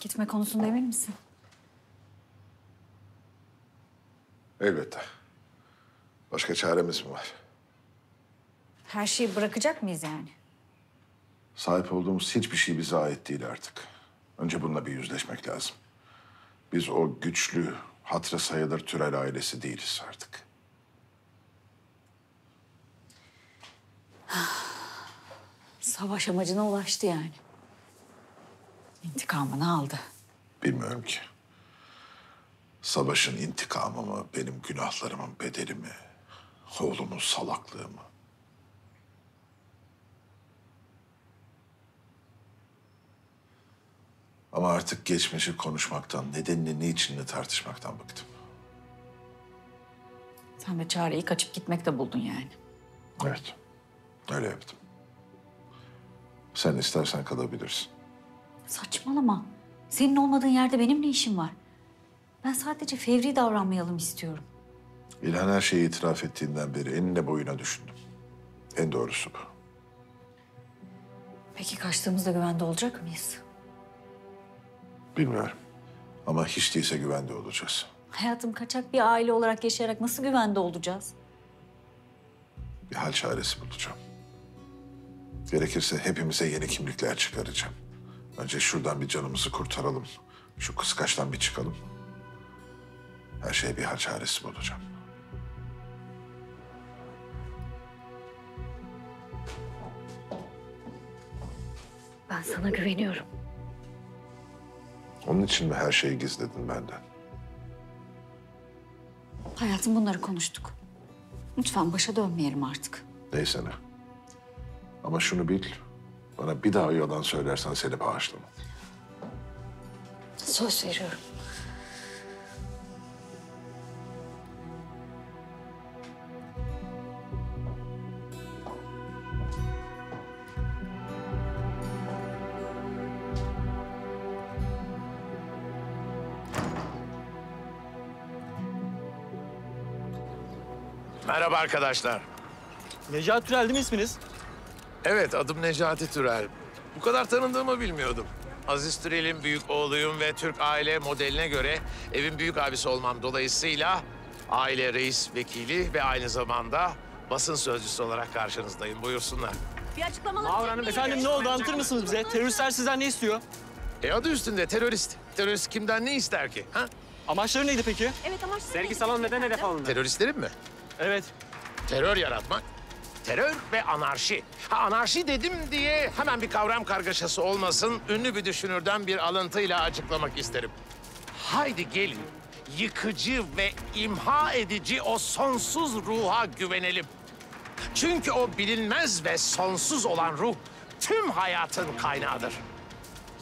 Gitme konusunda emin misin? Elbette. Başka çaremiz mi var? Her şeyi bırakacak mıyız yani? Sahip olduğumuz hiçbir şey bize ait değil artık. Önce bununla bir yüzleşmek lazım. Biz o güçlü, hatırı sayılır Türel ailesi değiliz artık. Savaş amacına ulaştı yani. İntikamını aldı. Bilmiyorum ki. Savaşın intikamı mı, benim günahlarımın bedeli mi, oğlumun salaklığı mı? Ama artık geçmişi konuşmaktan, nedenini, niçinini tartışmaktan bıktım. Sen de çareyi kaçıp gitmekte buldun yani. Evet, öyle yaptım. Sen istersen kalabilirsin. Saçmalama. Senin olmadığın yerde benim ne işim var? Ben sadece fevri davranmayalım istiyorum. İlhan her şeyi itiraf ettiğinden beri enine boyuna düşündüm. En doğrusu bu. Peki kaçtığımızda güvende olacak mıyız? Bilmiyorum. Ama hiç değilse güvende olacağız. Hayatım, kaçak bir aile olarak yaşayarak nasıl güvende olacağız? Bir hal çaresi bulacağım. Gerekirse hepimize yeni kimlikler çıkaracağım. Önce şuradan bir canımızı kurtaralım. Şu kıskaçtan bir çıkalım. Her şeye bir hal çaresi bulacağım. Ben sana güveniyorum. Onun için mi her şeyi gizledin benden? Hayatım, bunları konuştuk. Lütfen başa dönmeyelim artık. Neyse ne. Ama şunu bil, bana bir daha yalan söylersen seni bağışlamam. Söz veriyorum. Merhaba arkadaşlar. Necati Türel değil mi isminiz? Evet, adım Necati Türel. Bu kadar tanındığımı bilmiyordum. Aziz Türel'in büyük oğluyum ve Türk aile modeline göre evin büyük abisi olmam dolayısıyla aile reis vekili ve aynı zamanda basın sözcüsü olarak karşınızdayım. Buyursunlar. Bir açıklamalar yapayım. Hanım, efendim ne oldu? Anlatır mısınız bize? Teröristler sizden ne istiyor? Adı üstünde terörist. Terörist kimden ne ister ki? Ha? Amaçları neydi peki? Evet, amaçları. Sergi salonu neden hedef alındı? Teröristlerin mi? Evet. Terör yaratmak. Terör ve anarşi. Ha, anarşi dedim diye hemen bir kavram kargaşası olmasın. Ünlü bir düşünürden bir alıntıyla açıklamak isterim. Haydi gelin yıkıcı ve imha edici o sonsuz ruha güvenelim. Çünkü o bilinmez ve sonsuz olan ruh tüm hayatın kaynağıdır.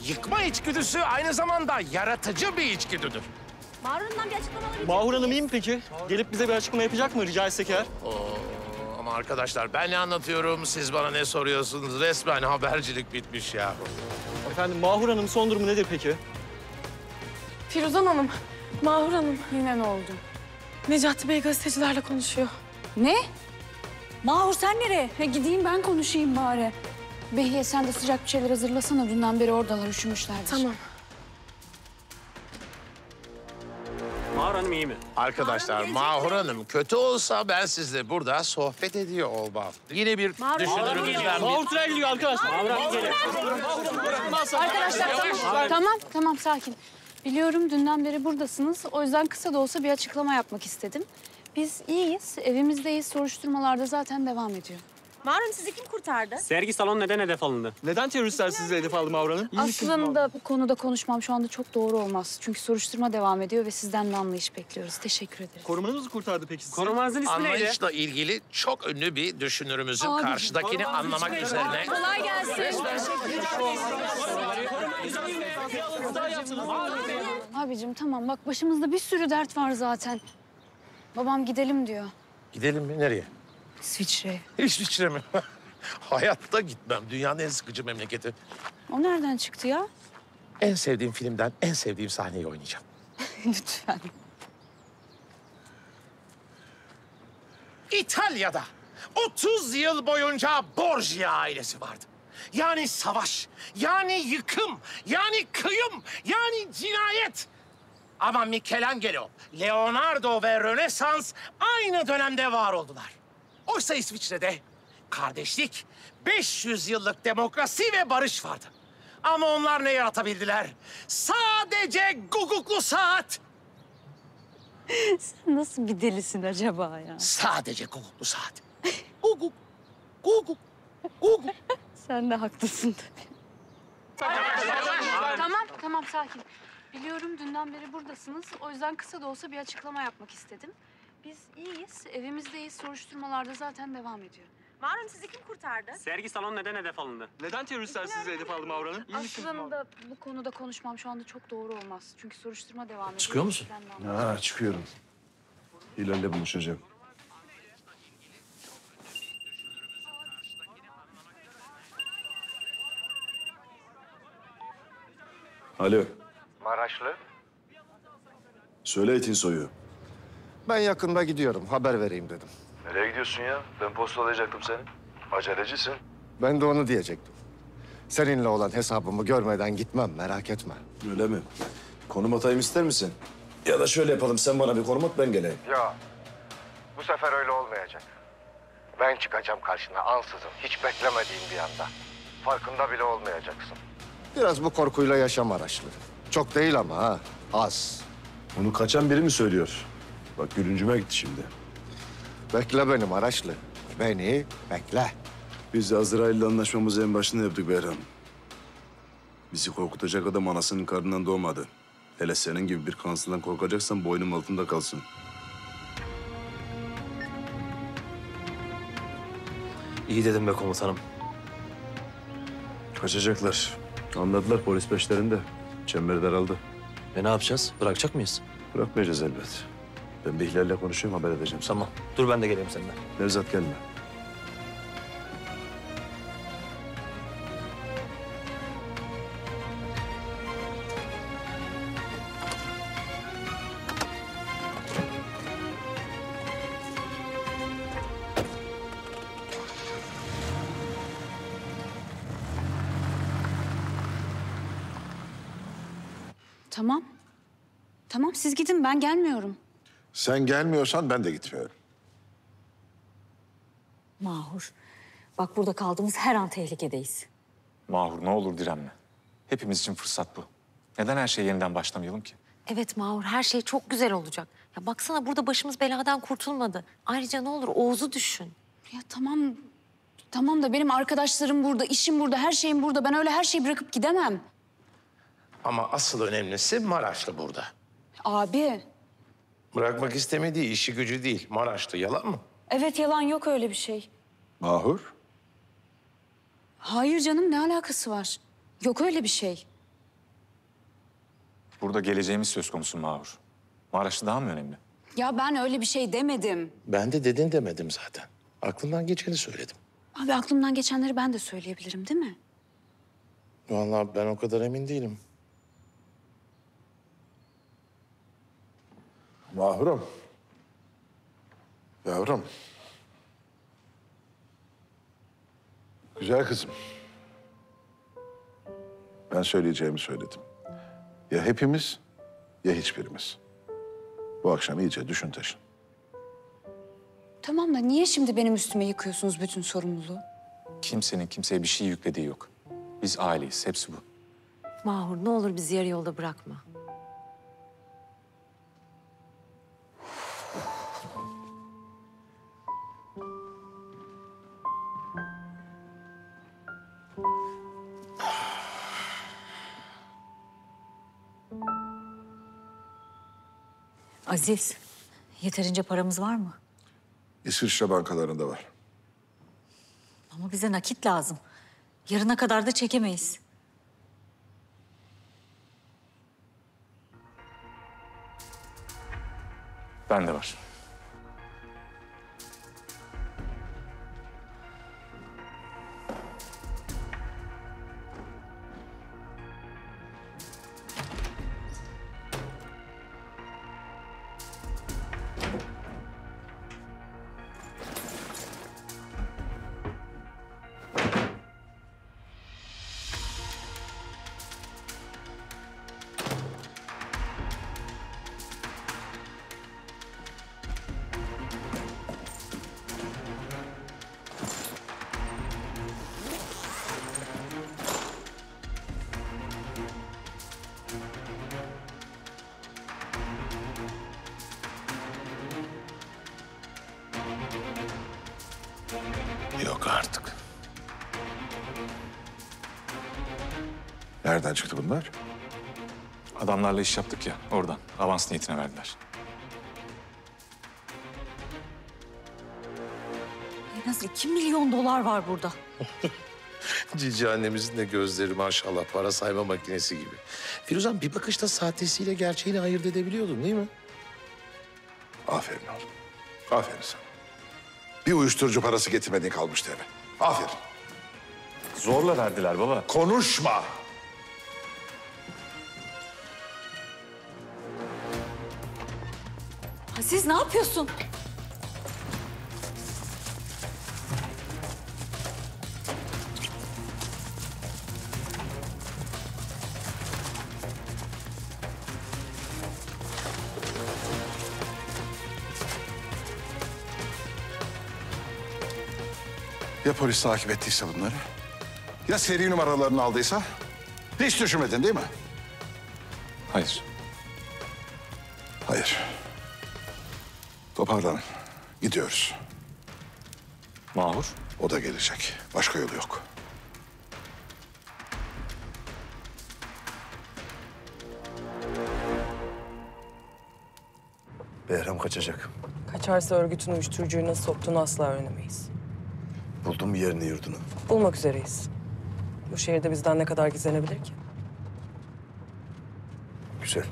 Yıkma içgüdüsü aynı zamanda yaratıcı bir içgüdüdür. Mahur Hanım'dan bir açıklama alabilecek. Mahur Hanım iyi mi peki? Gelip bize bir açıklama yapacak mı rica etsek eğer? Ama arkadaşlar ben ne anlatıyorum, siz bana ne soruyorsunuz? Resmen habercilik bitmiş ya. Efendim Mahur Hanım son durumu nedir peki? Firuzan Hanım, Mahur Hanım. Yine ne oldu? Necati Bey gazetecilerle konuşuyor. Ne? Mahur sen nereye? Ha, gideyim ben konuşayım bari. Behiye sen de sıcak bir şeyler hazırlasana. Dünden beri oradalar, üşümüşlerdir. Tamam. Mahur Hanım iyi mi? Arkadaşlar Mahur Hanım kötü olsa ben sizle burada sohbet ediyor olmam. Yine bir düşünürümüz var. Mahur Türel diyor arkadaşlar. Mahur Hanım geliyor. Arkadaşlar tamam sakin. Biliyorum dünden beri buradasınız. O yüzden kısa da olsa bir açıklama yapmak istedim. Biz iyiyiz, evimizdeyiz. Soruşturmalarda zaten devam ediyor. Mahur Hanım sizi kim kurtardı? Sergi salonu neden hedef alındı? Neden teröristler sizi hedef aldı Mahur Hanım? Aslında bu konuda konuşmam şu anda çok doğru olmaz. Çünkü soruşturma devam ediyor ve sizden de anlayış bekliyoruz. Teşekkür ederiz. Korumanız mı kurtardı peki sizi? Korumanızın ismi neydi? Anlayışla ilgili çok ünlü bir düşünürümüzün karşıdakini anlamak üzerine... Kolay gelsin. Abicim tamam bak başımızda bir sürü dert var zaten. Babam gidelim diyor. Gidelim mi? Nereye? İsviçre. İsviçre mi? Hayatta gitmem. Dünyanın en sıkıcı memleketi. O nereden çıktı ya? En sevdiğim filmden en sevdiğim sahneyi oynayacağım. Lütfen. İtalya'da 30 yıl boyunca Borgia ailesi vardı. Yani savaş, yani yıkım, yani kıyım, yani cinayet. Ama Michelangelo, Leonardo ve Rönesans aynı dönemde var oldular. Oysa İsviçre'de kardeşlik, 500 yıllık demokrasi ve barış vardı. Ama onlar ne yaratabildiler? Sadece guguklu saat. Sen nasıl bir delisin acaba ya? Sadece guguklu saat. Guguk, guguk, guguk. Sen de haklısın tabii. Tamam sakin. Biliyorum dünden beri buradasınız. O yüzden kısa da olsa bir açıklama yapmak istedim. Biz iyiyiz, evimizdeyiz. Soruşturmalarda zaten devam ediyor. Mahur Hanım sizi kim kurtardı? Sergi salonu neden hedef alındı? Neden teröristler sizi hedef aldı Mahur Hanım? Aslında bu konuda konuşmam şu anda çok doğru olmaz. Çünkü soruşturma devam ediyor. Çıkıyor musun? Ha, çıkıyorum. Hilal'le buluşacağım. Alo. Maraşlı. Söyle Etin soyu. Ben yakında gidiyorum. Haber vereyim dedim. Nereye gidiyorsun ya? Ben postalayacaktım seni. Acelecisin. Ben de onu diyecektim. Seninle olan hesabımı görmeden gitmem, merak etme. Öyle mi? Konum atayım ister misin? Ya da şöyle yapalım, sen bana bir konum at, ben geleyim. Ya, bu sefer öyle olmayacak. Ben çıkacağım karşına ansızın, hiç beklemediğim bir anda. Farkında bile olmayacaksın. Biraz bu korkuyla yaşa Maraşlı. Çok değil ama ha, az. Bunu kaçan biri mi söylüyor? Bak gülüncüme gitti şimdi. Bekle beni Maraşlı, beni bekle. Biz de Azrail'le anlaşmamızı en başında yaptık Behram. Bizi korkutacak adam anasının karnından doğmadı. Hele senin gibi bir kansından korkacaksan boynum altında kalsın. İyi dedim be komutanım. Kaçacaklar. Anladılar, polis peşlerinde. Çember daraldı. E ne yapacağız? Bırakacak mıyız? Bırakmayacağız elbet. Ben bir Hilal'le konuşuyorum, haber edeceğim. Tamam. Dur ben de geleyim seninle. Nevzat gelme. Tamam. Tamam, siz gidin. Ben gelmiyorum. Sen gelmiyorsan ben de gitmiyorum. Mahur, bak burada kaldığımız her an tehlikedeyiz. Mahur, ne olur direnme. Hepimiz için fırsat bu. Neden her şeye yeniden başlamayalım ki? Evet Mahur, her şey çok güzel olacak. Ya baksana burada başımız beladan kurtulmadı. Ayrıca ne olur Oğuz'u düşün. Ya tamam, tamam da benim arkadaşlarım burada, işim burada, her şeyim burada. Ben öyle her şeyi bırakıp gidemem. Ama asıl önemlisi Maraşlı burada. Abi. Bırakmak istemediği işi gücü değil. Maraşlı, yalan mı? Evet, yalan, yok öyle bir şey. Mahur? Hayır canım, ne alakası var? Yok öyle bir şey. Burada geleceğimiz söz konusu Mahur. Maraşlı daha mı önemli? Ya ben öyle bir şey demedim. Ben de dedin demedim zaten. Aklımdan geçeni söyledim. Abi aklımdan geçenleri ben de söyleyebilirim değil mi? Vallahi ben o kadar emin değilim. Mahrum. Yavrum. Güzel kızım. Ben söyleyeceğimi söyledim. Ya hepimiz ya hiçbirimiz. Bu akşam iyice düşün taşın. Tamam da niye şimdi benim üstüme yıkıyorsunuz bütün sorumluluğu? Kimsenin kimseye bir şey yüklediği yok. Biz aileyiz, hepsi bu. Mahur, ne olur bizi yarı yolda bırakma. Aziz, yeterince paramız var mı? İsviçre bankalarında var. Ama bize nakit lazım. Yarına kadar da çekemeyiz. Ben de var. Nereden çıktı bunlar? Adamlarla iş yaptık ya, oradan. Avans niyetine verdiler. En az 2 milyon dolar var burada. Cici annemizin de gözleri maşallah, para sayma makinesi gibi. Firuzan bir bakışta sahtesiyle gerçeğini ayırt edebiliyordun değil mi? Aferin oğlum, aferin sana. Bir uyuşturucu parası getirmediğin kalmıştı eve. Aferin. Zorla verdiler baba. Konuşma! Aziz ne yapıyorsun? Ya polis takip ettiyse bunları? Ya seri numaralarını aldıysa? Hiç düşünmedin değil mi? Hayır. Hayır. Toparlanın. Gidiyoruz. Mahur? O da gelecek. Başka yolu yok. Behram kaçacak. Kaçarsa örgütün uyuşturucuyu nasıl soktuğunu asla öğrenemeyiz. Buldun mu yerini, yurdunu? Bulmak üzereyiz. Bu şehirde bizden ne kadar gizlenebilir ki? Güzel.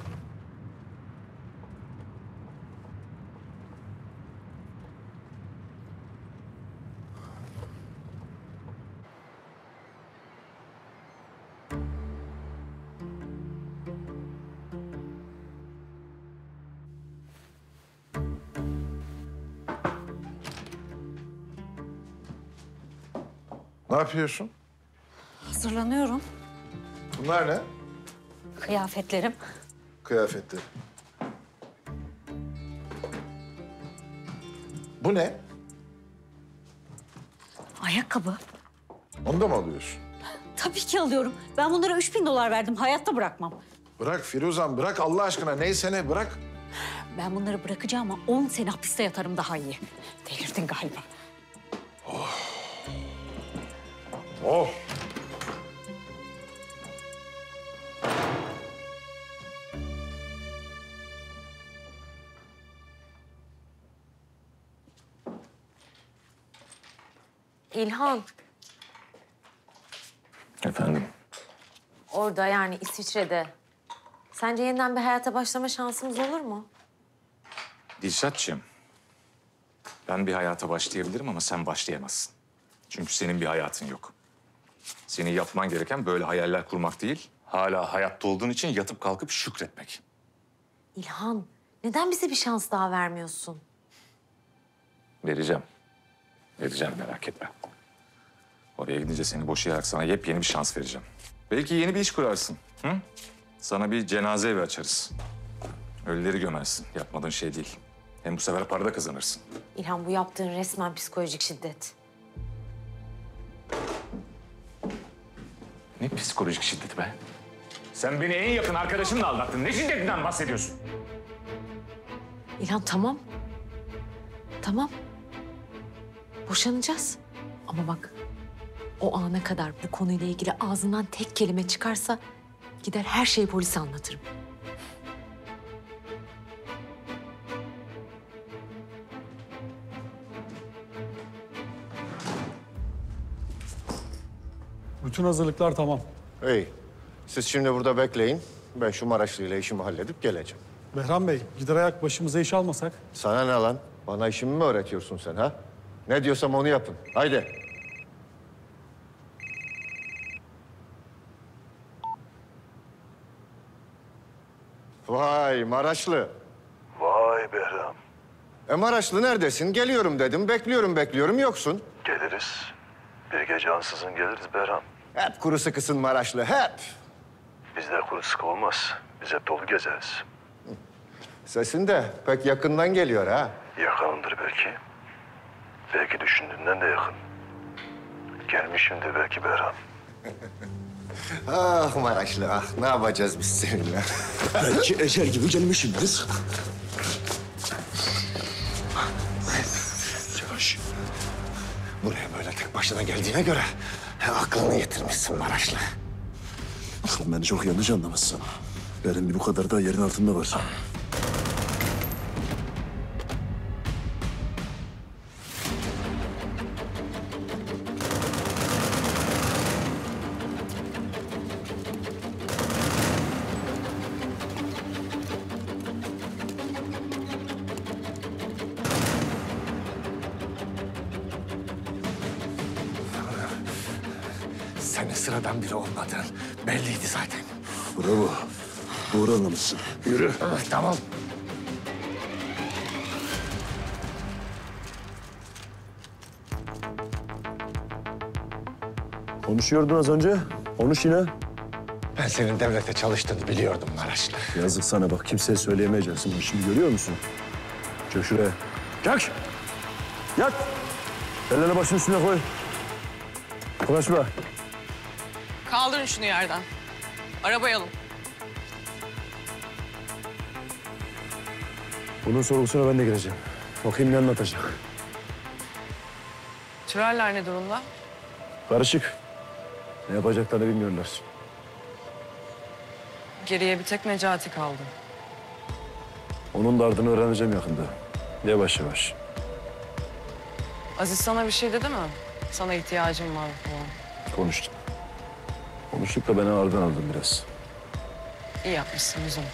Ne yapıyorsun? Hazırlanıyorum. Bunlar ne? Kıyafetlerim. Kıyafetler. Bu ne? Ayakkabı. Onu da mı alıyorsun? Tabii ki alıyorum. Ben bunlara $3000 verdim. Hayatta bırakmam. Bırak Firuzan, bırak Allah aşkına. Neyse ne, bırak. Ben bunları bırakacağım ama 10 sene hapiste yatarım daha iyi. Delirdin galiba. Oh! İlhan. Efendim? Orada yani İsviçre'de. Sence yeniden bir hayata başlama şansımız olur mu? Deşat'cığım, ben bir hayata başlayabilirim ama sen başlayamazsın. Çünkü senin bir hayatın yok. Senin yapman gereken böyle hayaller kurmak değil, hala hayatta olduğun için yatıp kalkıp şükretmek. İlhan, neden bize bir şans daha vermiyorsun? Vereceğim. Vereceğim, merak etme. Oraya gidince seni boşayarak sana yepyeni bir şans vereceğim. Belki yeni bir iş kurarsın, hı? Sana bir cenaze evi açarız. Ölüleri gömersin, yapmadığın şey değil. Hem bu sefer para da kazanırsın. İlhan, bu yaptığın resmen psikolojik şiddet. Ne psikolojik şiddeti be? Sen beni en yakın arkadaşımla aldattın. Ne şiddetinden bahsediyorsun? İlhan tamam. Tamam. Boşanacağız. Ama bak o ana kadar bu konuyla ilgili ağzından tek kelime çıkarsa gider her şeyi polise anlatırım. Bütün hazırlıklar tamam. İyi. Siz şimdi burada bekleyin. Ben şu Maraşlı ile işimi halledip geleceğim. Behram Bey, gider ayak başımıza iş almasak? Sana ne lan? Bana işimi mi öğretiyorsun sen ha? Ne diyorsam onu yapın. Haydi. Vay Maraşlı. Vay Behram. Maraşlı neredesin? Geliyorum dedim. Bekliyorum. Yoksun. Geliriz. Bir gece ansızın geliriz Behram. Hep kuru sıkısın Maraşlı, hep. Bizde kuru sıkı olmaz. Biz hep dolu gezeriz. Sesin de pek yakından geliyor ha. Yakındır belki. Belki düşündüğünden de yakın. Gelmişimdir belki Behram. Ah Maraşlı, ah ne yapacağız biz seninle? Belki ecel gibi gelmişimdir. Yavaş. Buraya böyle tek başına geldiğine göre aklını yitirmişsin Maraşlı. Sen beni çok yanlış anlamışsın. Benim bu kadar da yerin altında var. Sen sıradan biri olmadın. Belliydi zaten. Bravo. Doğru anlamışsın. Yürü. Evet, tamam. Konuşuyordun az önce. Konuş yine. Ben senin devlete çalıştığını biliyordum Maraşlı. Yazık sana bak, kimseye söyleyemeyeceksin. Şimdi görüyor musun? Çök şuraya. Kalk! Yat! Ellerini başının üstüne koy. Konuşma. Kaldırın şunu yerden. Arabaya alın. Bunun sorgusuna ben de gireceğim. Bakayım ne anlatacak. Türeller ne durumda? Karışık. Ne yapacaklarını bilmiyorlar. Geriye bir tek Necati kaldı. Onun dardını öğreneceğim yakında. Yavaş yavaş. Aziz sana bir şey dedi mi? Sana ihtiyacım var falan. Konuştum. Konuştuk da beni ağırdan aldım biraz. İyi yapmışsın o zaman.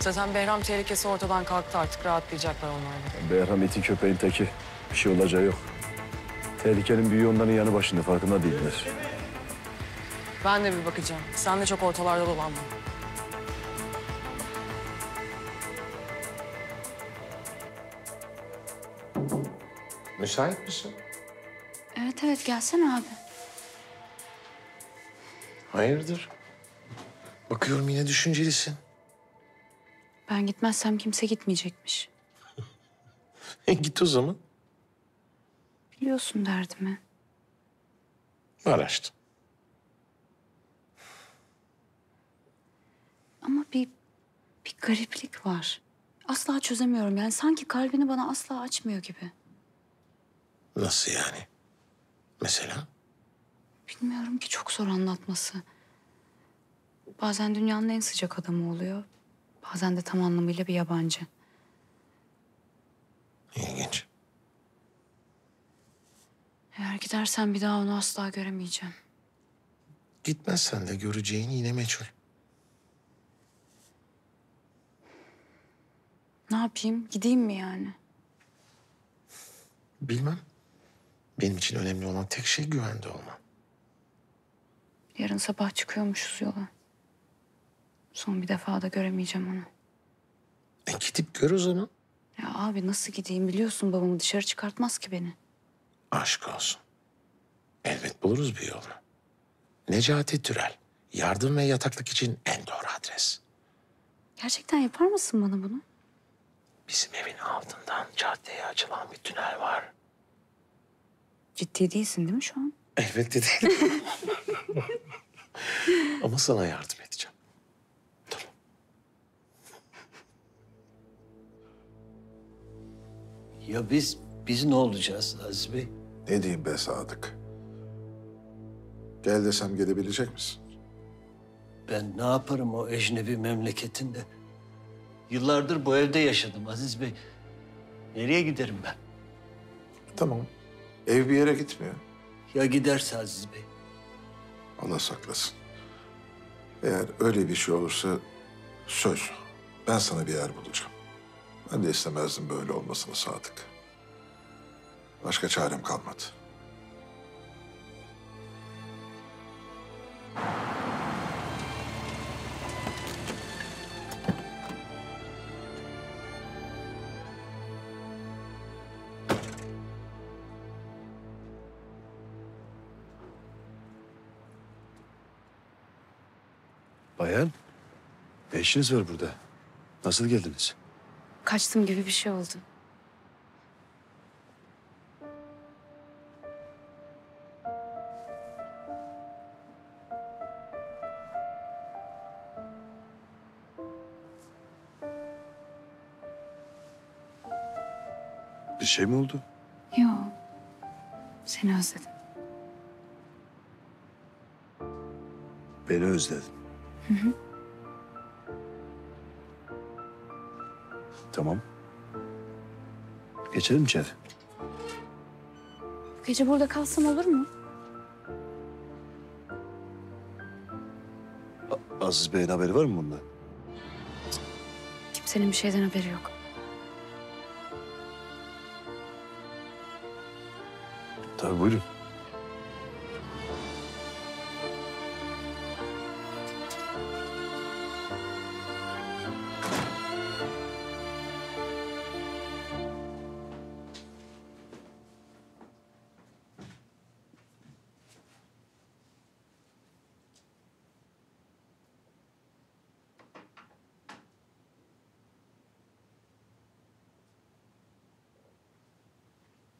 Zaten Behram tehlikesi ortadan kalktı, artık rahatlayacaklar onlar da. Behram iti köpeğin teki. Bir şey olacağı yok. Tehlikenin büyüğü onların yanı başında, farkında değiller. Ben de bir bakacağım. Sen de çok ortalarda dolanma. Müsait misin? Evet evet, gelsene abi. Hayırdır? Bakıyorum yine düşüncelisin. Ben gitmezsem kimse gitmeyecekmiş. Git o zaman. Biliyorsun derdimi. Araştım. Ama bir gariplik var. Asla çözemiyorum yani. Sanki kalbini bana asla açmıyor gibi. Nasıl yani? Mesela? Bilmiyorum ki, çok zor anlatması. Bazen dünyanın en sıcak adamı oluyor. Bazen de tam anlamıyla bir yabancı. İlginç. Eğer gidersen bir daha onu asla göremeyeceğim. Gitmezsen de göreceğin yine meçhul. Ne yapayım? Gideyim mi yani? Bilmem. Benim için önemli olan tek şey güvende olman. Yarın sabah çıkıyormuşuz yola. Son bir defa da göremeyeceğim onu. Gidip gör o zaman. Ya abi nasıl gideyim? Biliyorsun babamı dışarı çıkartmaz ki beni. Aşk olsun. Elbet buluruz bir yolunu. Necati Türel, yardım ve yataklık için en doğru adres. Gerçekten yapar mısın bana bunu? Bizim evin altından caddeye açılan bir tünel var. Ciddi değilsin değil mi şu an? Elbette değilim. Ama sana yardım edeceğim. Tamam. Ya biz ne olacağız Aziz Bey? Ne diyeyim be Sadık? Gel desem gelebilecek misin? Ben ne yaparım o ecnebi memleketinde? Yıllardır bu evde yaşadım Aziz Bey. Nereye giderim ben? Tamam. Ev bir yere gitmiyor. Ya giderse Aziz Bey? Allah saklasın. Eğer öyle bir şey olursa söz. Ben sana bir yer bulacağım. Ben de istemezdim böyle olmasını Sadık. Başka çarem kalmadı. Bayan, ne işiniz var burada? Nasıl geldiniz? Kaçtım gibi bir şey oldu. Bir şey mi oldu? Yok. Seni özledim. Beni özledin. Hı hı. Tamam. Geçelim içeri. Bu gece burada kalsam olur mu? Aziz Bey'in haberi var mı bundan? Kimsenin bir şeyden haberi yok. Tabii buyurun.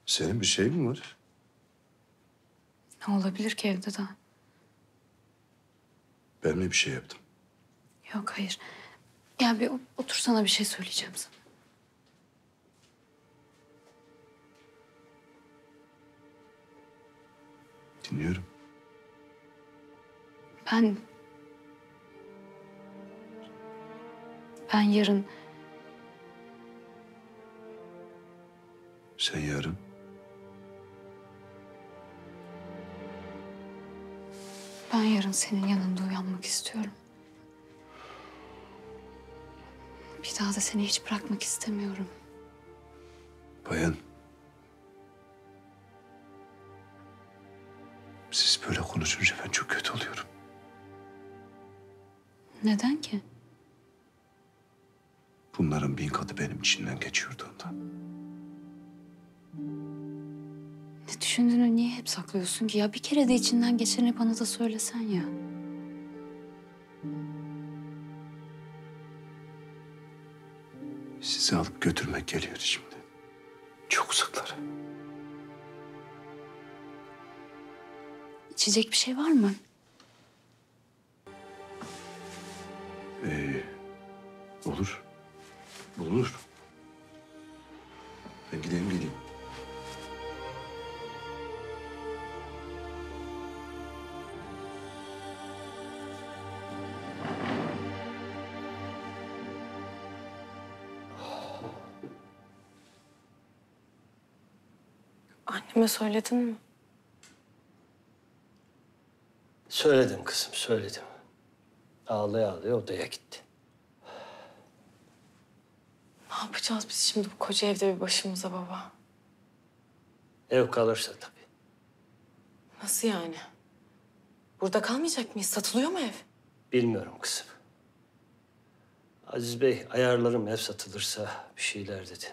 Senin bir şey mi var? Ne olabilir ki evde daha? Ben mi bir şey yaptım? Yok, hayır. Gel bir otur, sana bir şey söyleyeceğim sana. Dinliyorum. Ben yarın... Sen yarın? Ben yarın senin yanında uyanmak istiyorum. Bir daha da seni hiç bırakmak istemiyorum. Bayan. Siz böyle konuşunca ben çok kötü oluyorum. Neden ki? Bunların 1000 katı benim içinden geçiyordu ondan. Ne düşündüğünü niye hep saklıyorsun ki? Ya bir kere de içinden geçeni bana da söylesen ya. Sizi alıp götürmek geliyor şimdi. Çok uzaklara. İçecek bir şey var mı? Olur. Olur. Ben gideyim. Anneme söyledin mi? Söyledim kızım, söyledim. Ağlaya ağlaya odaya gitti. Ne yapacağız biz şimdi bu koca evde bir başımıza baba? Ev kalırsa tabii. Nasıl yani? Burada kalmayacak mıyız? Satılıyor mu ev? Bilmiyorum kızım. Aziz Bey, ayarlarım ev satılırsa bir şeyler dedi.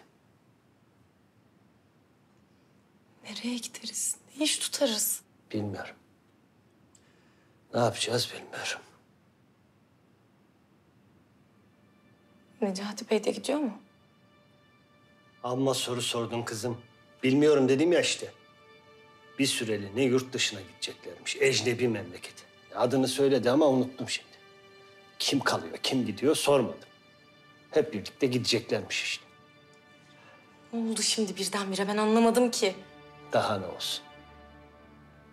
Nereye gideriz? Ne iş tutarız? Bilmiyorum. Ne yapacağız bilmiyorum. Necati Bey de gidiyor mu? Amma soru sordun kızım. Bilmiyorum dedim ya işte. Bir süreliğine yurt dışına gideceklermiş. Ecnebi memleketi. Adını söyledi ama unuttum şimdi. Kim kalıyor, kim gidiyor sormadım. Hep birlikte gideceklermiş işte. Ne oldu şimdi birdenbire? Ben anlamadım ki. Daha ne olsun?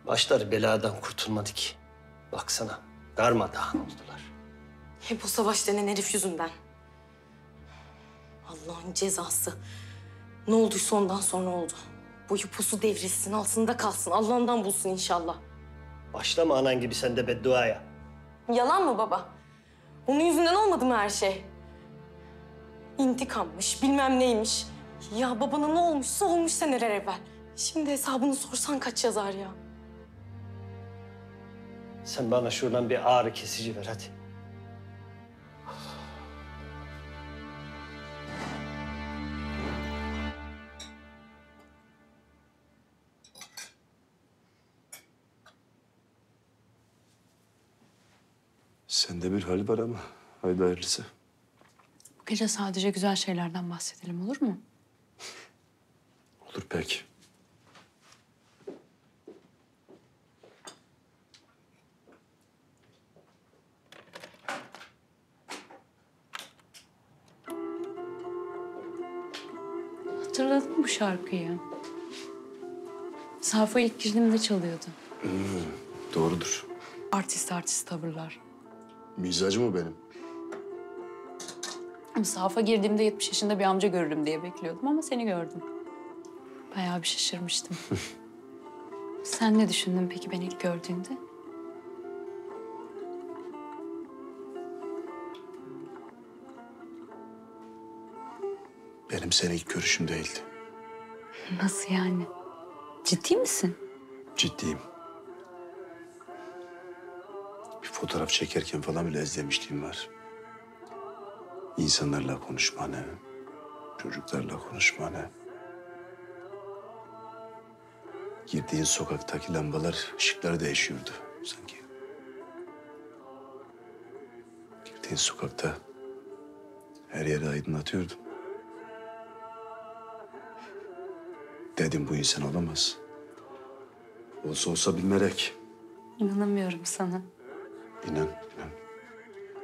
Başları beladan kurtulmadı ki. Baksana, darmadağın oldular. Hep o Savaş denen herif yüzünden. Allah'ın cezası. Ne olduysa ondan sonra oldu. Boyu pusu devrilsin, altında kalsın. Allah'ından bulsun inşallah. Başlama anan gibi sen de bedduaya. Yalan mı baba? Onun yüzünden olmadı mı her şey? İntikammış, bilmem neymiş. Ya babana ne olmuşsa olmuş seneler evvel. Şimdi hesabını sorsan kaç yazar ya? Sen bana şuradan bir ağrı kesici ver hadi. Sende bir hal var ama haydi hayırlısı. Bu gece sadece güzel şeylerden bahsedelim, olur mu? Olur peki. Hatırladın mı bu şarkıyı? Safa ilk girdiğimde çalıyordu. Doğrudur. Artist tavırlar. Mizacı mı benim? Safa girdiğimde 70 yaşında bir amca görürüm diye bekliyordum ama seni gördüm. Bayağı bir şaşırmıştım. Sen ne düşündün peki beni ilk gördüğünde? Benim senin ilk görüşüm değildi. Nasıl yani? Ciddi misin? Ciddiyim. Bir fotoğraf çekerken falan bile özlemişliğim var. İnsanlarla konuşmanı, çocuklarla konuşmanı. Girdiğin sokaktaki lambalar, ışıkları değişiyordu sanki. Girdiğin sokakta her yeri aydınlatıyordum. Dedim bu insan olamaz. Olsa olsa bir melek. İnanamıyorum sana. İnan.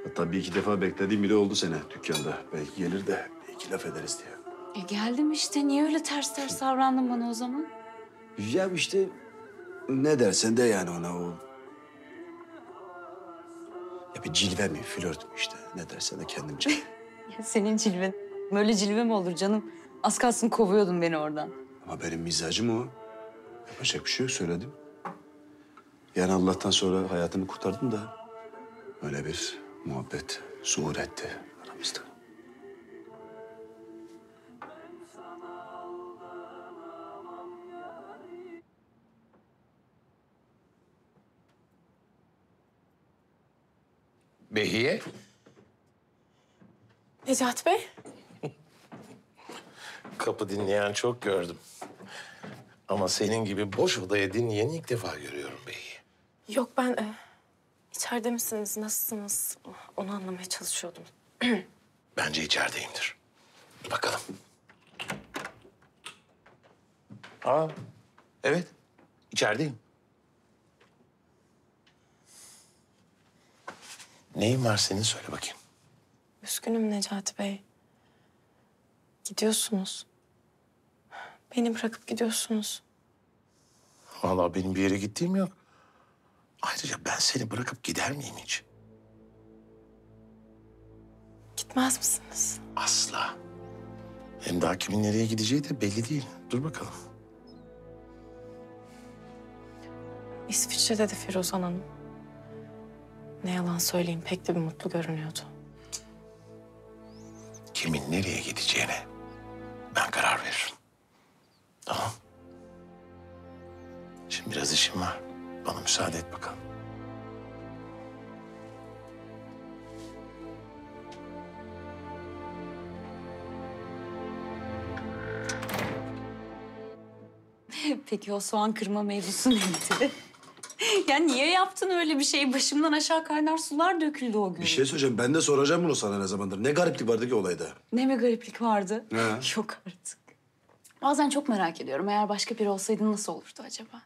Hatta bir iki defa beklediğim bile oldu seni dükkanda. Belki gelir de bir iki laf ederiz diye. Geldim işte. Niye öyle ters davrandın bana o zaman? Ya işte ne dersen de yani ona o... Ya bir cilve mi, flört mü işte? Ne dersen de kendimce. Ya senin cilven. Böyle cilve mi olur canım? Az kalsın kovuyordun beni oradan. Ama benim mizacım o. Yapacak bir şey yok, söyledim. Yani Allah'tan sonra hayatımı kurtardım da... ...öyle bir muhabbet zuhur etti aramızda. Behiye? Necati Bey? Kapı dinleyen çok gördüm. Ama senin gibi boş odaya dinleyen ilk defa görüyorum Behiye. Yok ben içeride misiniz, nasılsınız onu anlamaya çalışıyordum. Bence içerideyimdir. Bakalım. Aa, evet içerideyim. Neyin var senin? Söyle bakayım. Üzgünüm Necati Bey. Gidiyorsunuz. Beni bırakıp gidiyorsunuz. Vallahi benim bir yere gittiğim yok. Ayrıca ben seni bırakıp gider miyim hiç? Gitmez misiniz? Asla. Hem daha kimin nereye gideceği de belli değil. Dur bakalım. İsviçre'de de Firuzan Hanım. Ne yalan söyleyeyim pek de bir mutlu görünüyordu. Kimin nereye gideceğine ben karar veririm. Tamam. Şimdi biraz işim var. Bana müsaade et bakalım. Peki o soğan kırma mevzusu neydi? Ya niye yaptın öyle bir şey? Başımdan aşağı kaynar sular döküldü o gün. Bir şey söyleyeceğim. Ben de soracağım bunu sana ne zamandır. Ne gariplik vardı ki olayda? Ne mi gariplik vardı? Ha. Yok artık. Bazen çok merak ediyorum. Eğer başka biri olsaydı nasıl olurdu acaba?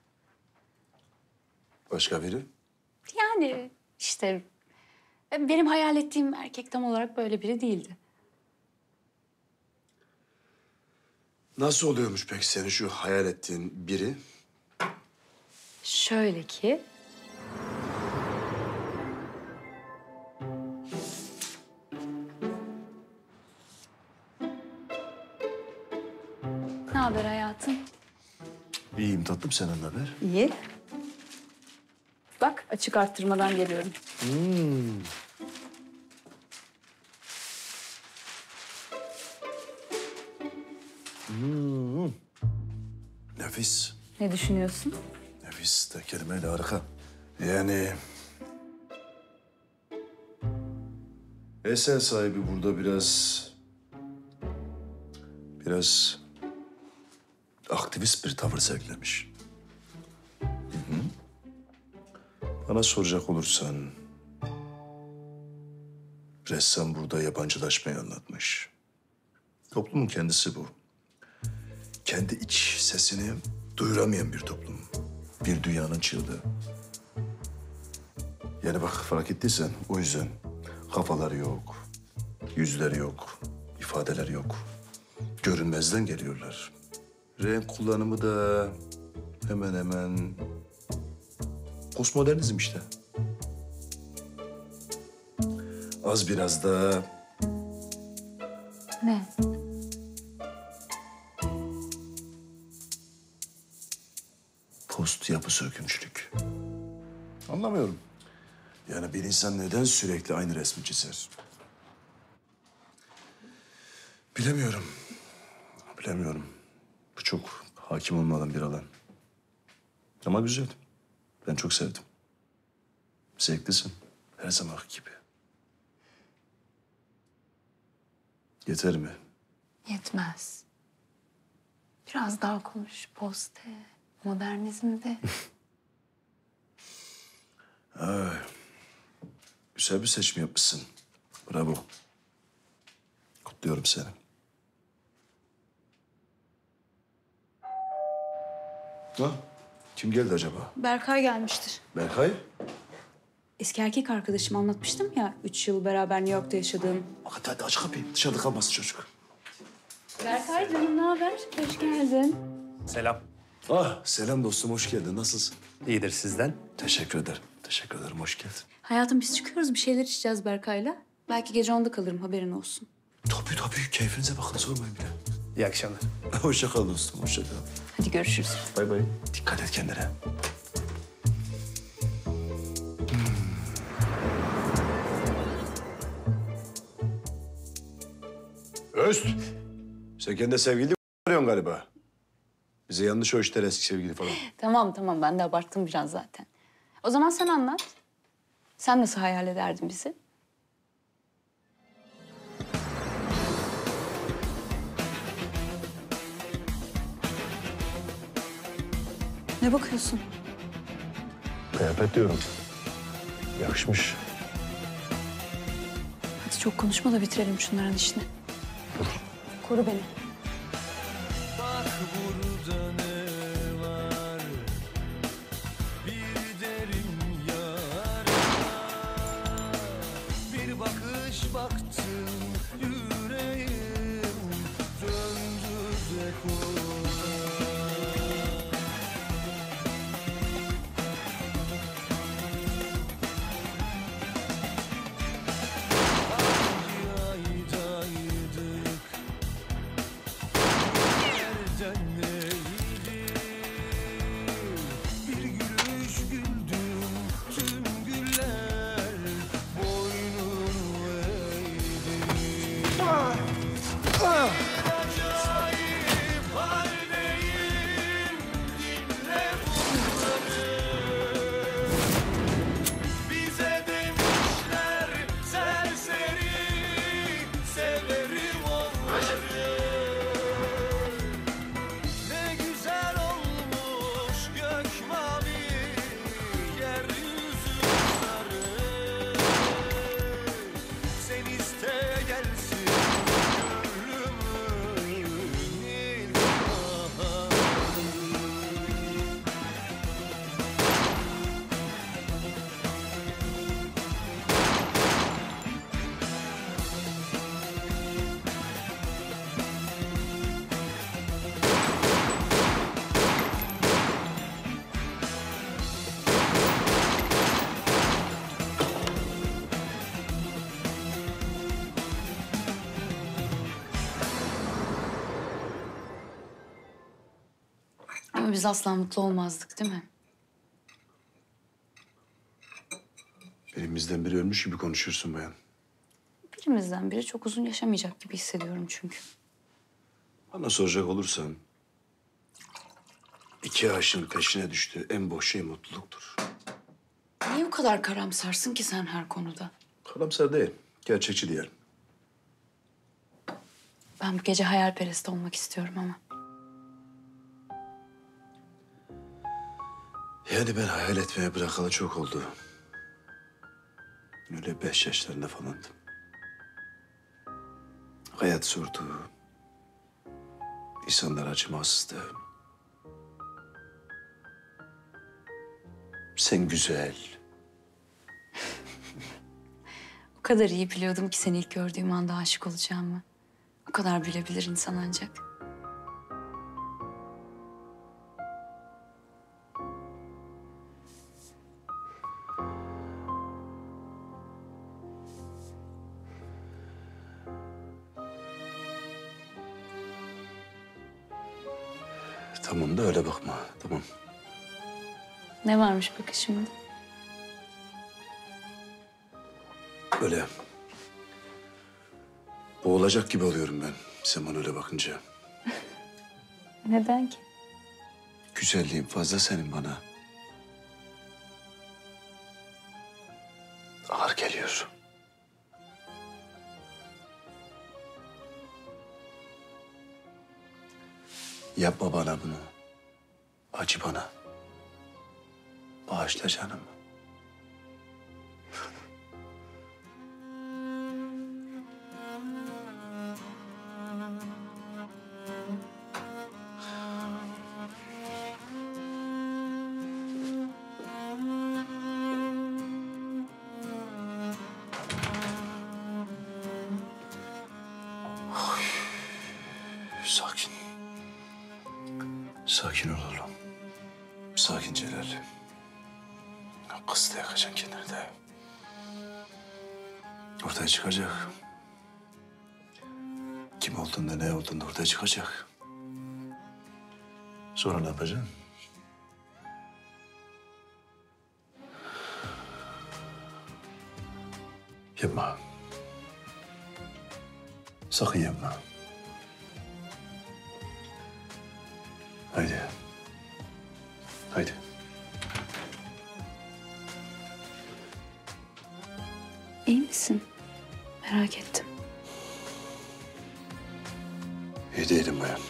Başka biri? Yani işte benim hayal ettiğim erkek tam olarak böyle biri değildi. Nasıl oluyormuş peki senin şu hayal ettiğin biri? Şöyle ki... Ne haber hayatım? İyiyim tatlım, senden ne haber? İyi. Bak açık arttırmadan geliyorum. Nefis. Ne düşünüyorsun? Nefis de kelimeyle harika. Yani... Eser sahibi burada biraz aktivist bir tavır sergilemiş. Bana soracak olursan, ressam burada yabancılaşmayı anlatmış. Toplumun kendisi bu. Kendi iç sesini duyuramayan bir toplum. Bir dünyanın çığlığı. Yani bak fark ettiysen o yüzden kafalar yok, yüzler yok, ifadeler yok. Görünmezden geliyorlar. Renk kullanımı da hemen hemen... Postmodernizm işte. Az biraz da... Ne? Post yapı sökümcülük. Anlamıyorum. Yani bir insan neden sürekli aynı resmi çizer? Bilemiyorum. Bu çok hakim olmadan bir alan. Ama güzel. Ben çok sevdim. Zevklisin. Her zamanki gibi. Yeter mi? Yetmez. Biraz daha konuş. Post de, modernizm de. Güzel bir seçim yapmışsın. Bravo. Kutluyorum seni. Da kim geldi acaba? Berkay gelmiştir. Berkay? Eski erkek arkadaşım, anlatmıştım ya. 3 yıl beraber New York'ta yaşadığım. Hadi aç kapıyı. Dışarıda kalmasın çocuk. Berkay canım, ne haber? Hoş geldin. Selam. Ah, selam dostum, hoş geldin. Nasılsın? İyidir, sizden? Teşekkür ederim. Teşekkür ederim, hoş geldin. Hayatım, biz çıkıyoruz. Bir şeyler içeceğiz Berkay'la. Belki gece 10'da kalırım, haberin olsun. Tabii tabii, keyfinize bakın, sormayın bile. İyi akşamlar. Hoşça kal dostum, hoşça kal. Hadi görüşürüz. Bay bay. Dikkat et kendine. Öst! Sen kendine sevgili mi arıyorsun galiba? Bize yanlış o işler, eski sevgili falan. Tamam tamam, ben de abarttım biraz zaten. O zaman sen anlat. Sen nasıl hayal ederdin bizi? Ne bakıyorsun? Kıyafet diyorum. Yakışmış. Hadi çok konuşma da bitirelim şunların işini. Dur. Koru beni. Bak burada ne var? Bir derin yarana, bir bakış baktım yüreğim döndü de kurda. Biz asla mutlu olmazdık, değil mi? Birimizden biri ölmüş gibi konuşursun bayan. Birimizden biri çok uzun yaşamayacak gibi hissediyorum çünkü. Bana soracak olursan... 2 aşığın peşine düştüğü en boş şey mutluluktur. Niye bu kadar karamsarsın ki sen her konuda? Karamsar değil, gerçekçi diyelim. Ben bu gece hayalperest olmak istiyorum ama. Yani ben hayal etmeye bırakalı çok oldu. Öyle 5 yaşlarında falandım. Hayat zordu. İnsanlar acımasızdı. Sen güzel. O kadar iyi biliyordum ki seni ilk gördüğüm anda aşık olacağımı. O kadar bilebilir insan ancak. Tamam da öyle bakma, tamam. Ne varmış bakışımda? Öyle. Boğulacak gibi oluyorum ben, sen bana öyle bakınca. Neden ki? Güzelliğin fazla senin bana. Ağır geliyor. Yapma bana bunu. Acı bana. Bağışla canım. Sakin ol oğlum. Sakin Celal. Kız da yakacaksın kendini de. Ortaya çıkacak. Kim olduğunda, ne olduğunda ortaya çıkacak. Sonra ne yapacaksın? Yapma. Sakın yapma. Haydi. Haydi. İyi misin? Merak ettim. İyi değilim bayan.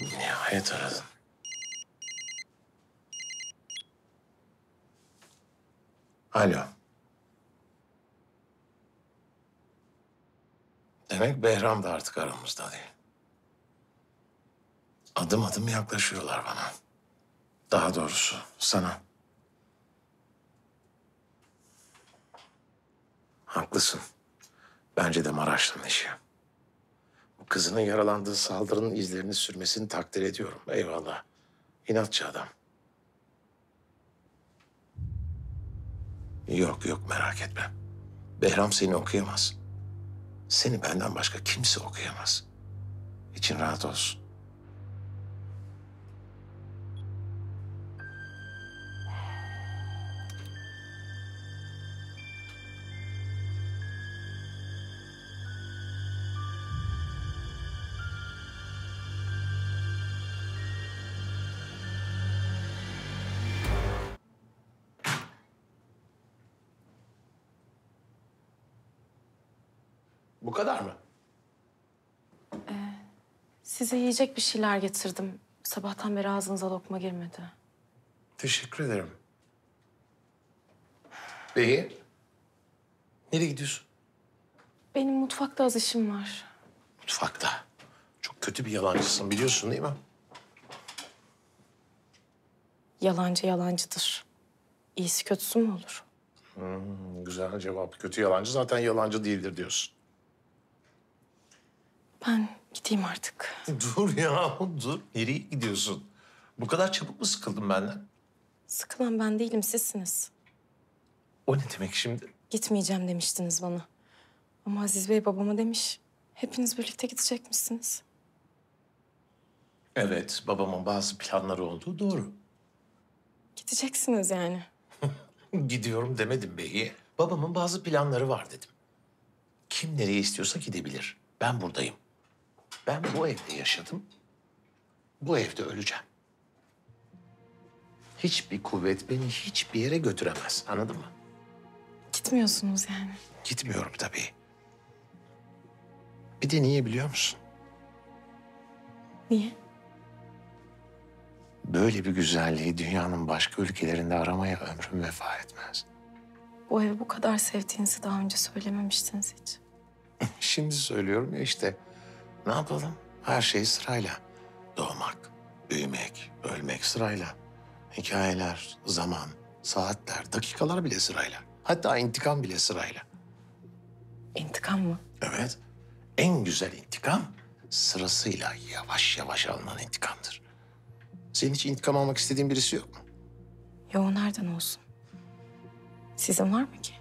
Nihayet aradın. Alo. Demek Behram da artık aramızda değil. Adım adım yaklaşıyorlar bana. Daha doğrusu sana. Haklısın. Bence de Maraşlı'nın işi. Kızının yaralandığı saldırının izlerini sürmesini takdir ediyorum. Eyvallah. İnatçı adam. Yok yok, merak etme. Behram seni okuyamaz. Seni benden başka kimse okuyamaz. İçin rahat olsun. Bu kadar mı? Size yiyecek bir şeyler getirdim. Sabahtan beri ağzınıza lokma girmedi. Teşekkür ederim. Beyi, nereye gidiyorsun? Benim mutfakta az işim var. Mutfakta? Çok kötü bir yalancısın, biliyorsun değil mi? Yalancı yalancıdır. İyisi kötüsü mü olur? Hmm, güzel cevap. Kötü yalancı zaten yalancı değildir diyorsun. Ben gideyim artık. Dur ya, dur. Nereye gidiyorsun? Bu kadar çabuk mu sıkıldın benden? Sıkılan ben değilim, sizsiniz. O ne demek şimdi? Gitmeyeceğim demiştiniz bana. Ama Aziz Bey babama demiş, hepiniz birlikte gidecekmişsiniz. Evet, babamın bazı planları olduğu doğru. Gideceksiniz yani. Gidiyorum demedim Bey'i. Babamın bazı planları var dedim. Kim nereye istiyorsa gidebilir. Ben buradayım. Ben bu evde yaşadım. Bu evde öleceğim. Hiçbir kuvvet beni hiçbir yere götüremez. Anladın mı? Gitmiyorsunuz yani. Gitmiyorum tabii. Bir de niye biliyor musun? Niye? Böyle bir güzelliği dünyanın başka ülkelerinde aramaya ömrüm vefa etmez. Bu evi bu kadar sevdiğinizi daha önce söylememiştiniz hiç. Şimdi söylüyorum ya işte. Ne yapalım? Her şey sırayla. Doğmak, büyümek, ölmek sırayla. Hikayeler, zaman, saatler, dakikalar bile sırayla. Hatta intikam bile sırayla. İntikam mı? Evet. En güzel intikam sırasıyla yavaş yavaş alınan intikamdır. Senin hiç intikam almak istediğin birisi yok mu? Ya o nereden olsun? Sizin var mı ki?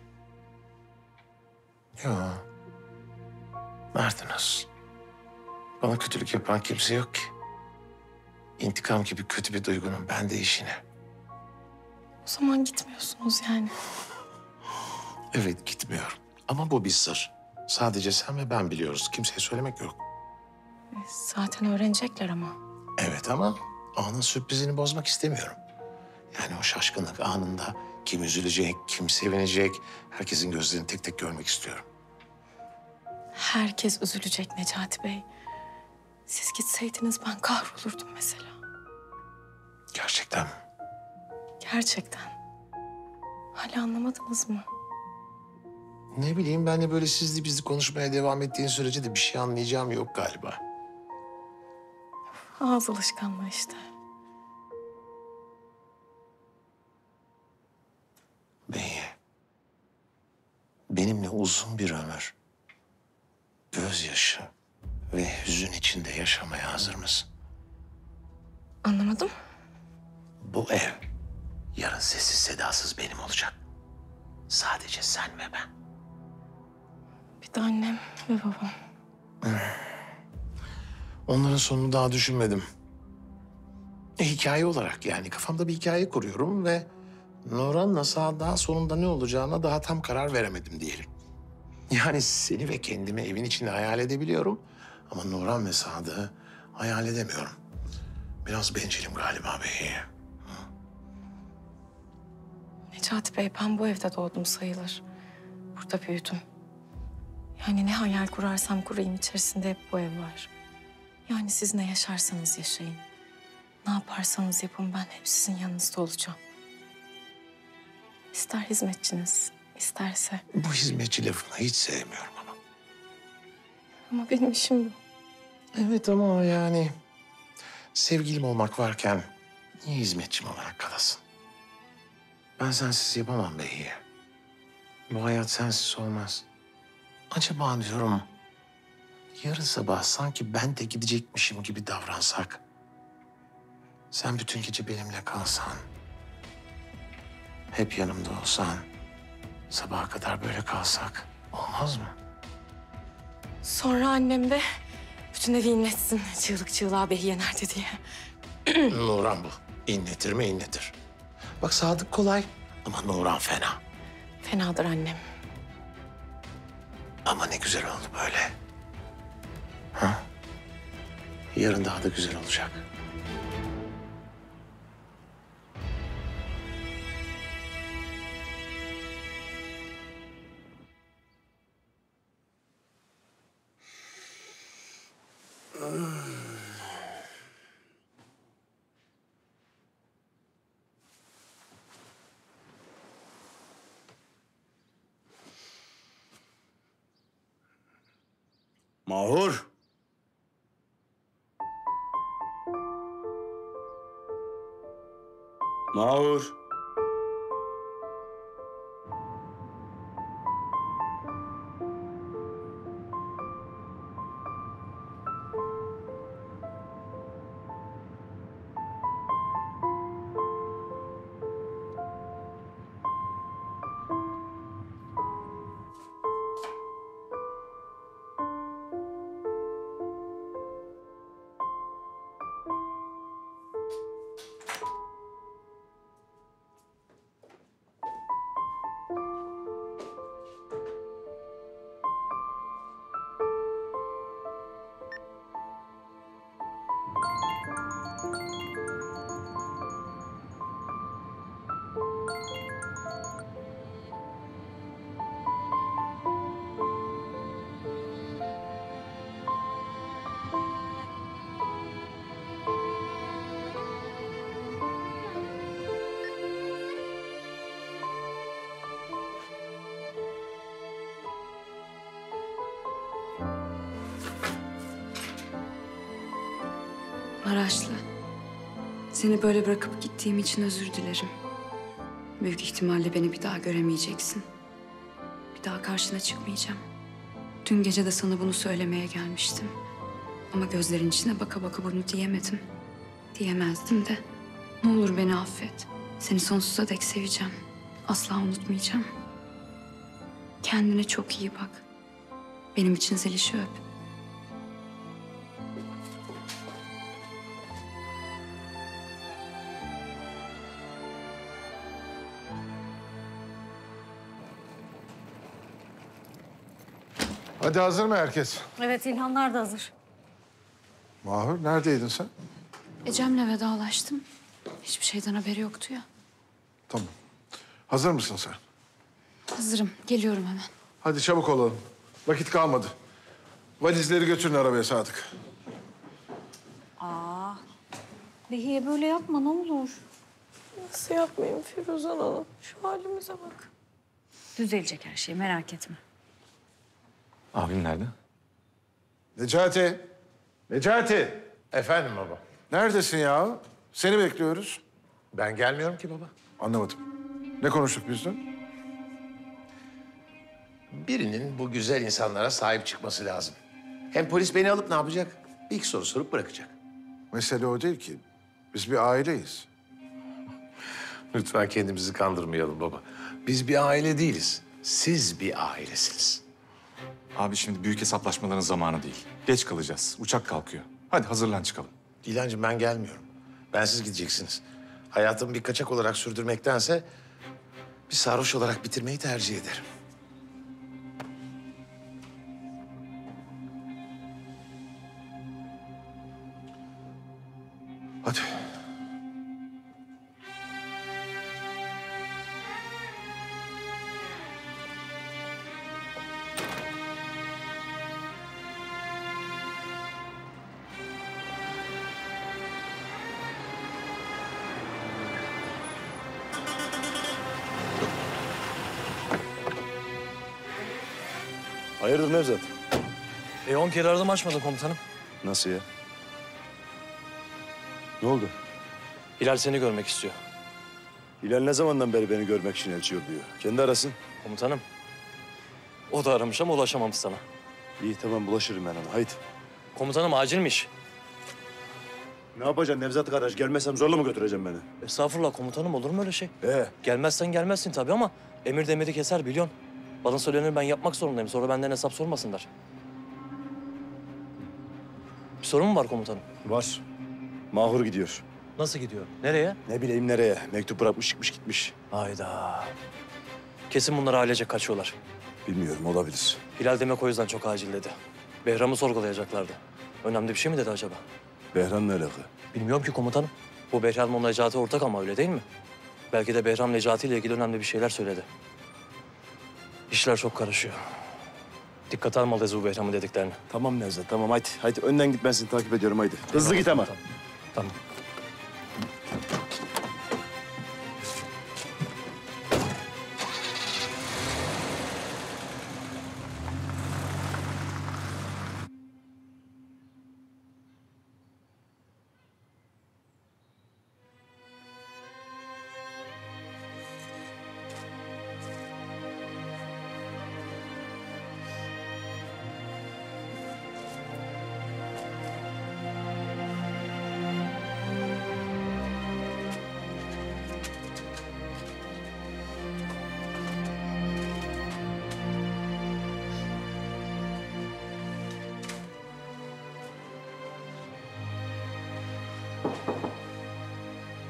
Ya. Nereden olsun? Bana kötülük yapan kimse yok ki. İntikam gibi kötü bir duygunun bende işine. O zaman gitmiyorsunuz yani. Evet, gitmiyorum. Ama bu bir sır. Sadece sen ve ben biliyoruz. Kimseye söylemek yok. Zaten öğrenecekler ama. Evet ama anın sürprizini bozmak istemiyorum. Yani o şaşkınlık anında kim üzülecek, kim sevinecek... herkesin gözlerini tek tek görmek istiyorum. Herkes üzülecek Necati Bey. Siz gitseydiniz ben kahrolurdum mesela. Gerçekten mi? Gerçekten. Hala anlamadınız mı? Ne bileyim, ben de böyle sizli bizli konuşmaya devam ettiğin sürece de bir şey anlayacağım yok galiba. Ağız alışkanlığı işte. Bey, benimle uzun bir ömür, gözyaşı ve hüzün içinde yaşamaya hazır mısın? Anlamadım. Bu ev yarın sessiz sedasız benim olacak. Sadece sen ve ben. Bir de annem ve babam. Onların sonunu daha düşünmedim. Hikaye olarak yani kafamda bir hikaye kuruyorum ve Nurhan'la Sadık'ın sonunda ne olacağına daha tam karar veremedim diyelim. Yani seni ve kendimi evin içinde hayal edebiliyorum ama Nurhan ve Sadık'ı hayal edemiyorum. Biraz bencilim galiba bey. Necati Bey, ben bu evde doğdum sayılır. Burada büyüdüm. Yani ne hayal kurarsam kurayım içerisinde hep bu ev var. Yani siz ne yaşarsanız yaşayın. Ne yaparsanız yapın ben hep sizin yanınızda olacağım. İster hizmetçiniz, isterse. Bu hizmetçi lafını hiç sevmiyorum ama. Ama benim işim bu. Evet ama yani sevgilim olmak varken niye hizmetçim olarak kalasın? Ben sensiz yapamam Behiye. Bu hayat sensiz olmaz. Acaba diyorum, yarın sabah sanki ben de gidecekmişim gibi davransak. Sen bütün gece benimle kalsan. Hep yanımda olsan. Sabaha kadar böyle kalsak olmaz mı? Sonra annem de bütün evi inletsin. Çığlık çığlığa Behiye nerede diye. Nurhan bu. İnletir mi inletir. Bak Sadık kolay ama Nurhan fena. Fenadır annem. Ama ne güzel oldu böyle. Ha? Yarın daha da güzel olacak. Mahur. Mahur. Maraşlı, seni böyle bırakıp gittiğim için özür dilerim. Büyük ihtimalle beni bir daha göremeyeceksin. Bir daha karşına çıkmayacağım. Dün gece de sana bunu söylemeye gelmiştim. Ama gözlerin içine baka baka bunu diyemedim. Diyemezdim de. Ne olur beni affet. Seni sonsuza dek seveceğim. Asla unutmayacağım. Kendine çok iyi bak. Benim için Zeliş'i öp. Hadi hazır mı herkes? Evet, İlhanlar da hazır. Mahur, neredeydin sen? Ecem'le vedalaştım. Hiçbir şeyden haberi yoktu ya. Tamam. Hazır mısın sen? Hazırım. Geliyorum hemen. Hadi çabuk olalım. Vakit kalmadı. Valizleri götürün arabaya Sadık. Aa, Behiye böyle yapma ne olur. Nasıl yapmayayım Firuzan Hanım? Şu halimize bak. Düzelecek her şey, merak etme. Abim nerede? Necati! Necati! Efendim baba. Neredesin ya? Seni bekliyoruz. Ben gelmiyorum ki baba. Anlamadım. Ne konuştuk biz dün? Birinin bu güzel insanlara sahip çıkması lazım. Hem polis beni alıp ne yapacak? İlk soru sorup bırakacak. Mesele o değil ki. Biz bir aileyiz. Lütfen kendimizi kandırmayalım baba. Biz bir aile değiliz. Siz bir ailesiniz. Abi şimdi büyük hesaplaşmaların zamanı değil. Geç kalacağız. Uçak kalkıyor. Hadi hazırlan çıkalım. İlhancığım ben gelmiyorum. Bensiz gideceksiniz. Hayatımı bir kaçak olarak sürdürmektense bir sarhoş olarak bitirmeyi tercih ederim. Hadi. Hayırdır Nevzat? 10 kere aradım açmadı komutanım. Nasıl ya? Ne oldu? Hilal seni görmek istiyor. Hilal ne zamandan beri beni görmek için elçiyor diyor. Kendi arasın. Komutanım, o da aramış ama ulaşamamış sana. İyi tamam, bulaşırım ben ona. Haydi. Komutanım acilmiş. Ne yapacaksın Nevzat kardeş? Gelmezsem zorla mı götüreceğim beni? Estağfurullah komutanım, olur mu öyle şey? Gelmezsen gelmezsin tabii ama emir demiri keser biliyorsun. Bana söylenir, ben yapmak zorundayım. Sonra benden hesap sormasınlar. Bir sorun mu var komutanım? Var. Mahur gidiyor. Nasıl gidiyor? Nereye? Ne bileyim nereye. Mektup bırakmış, çıkmış gitmiş. Hayda. Kesin bunlar ailecek kaçıyorlar. Bilmiyorum, olabilir. Hilal demek o yüzden çok acil dedi. Behram'ı sorgulayacaklardı. Önemli bir şey mi dedi acaba? Behram'la alakalı. Bilmiyorum ki komutanım. Bu Behram'la Necati ortak ama öyle değil mi? Belki de Behram Necati ile ilgili önemli bir şeyler söyledi. İşler çok karışıyor. Dikkat almalıyız bu Behram'ın dediklerini. Tamam Nevzat, tamam haydi. Haydi önden git, ben seni takip ediyorum haydi. Hızlı git ama. Tamam.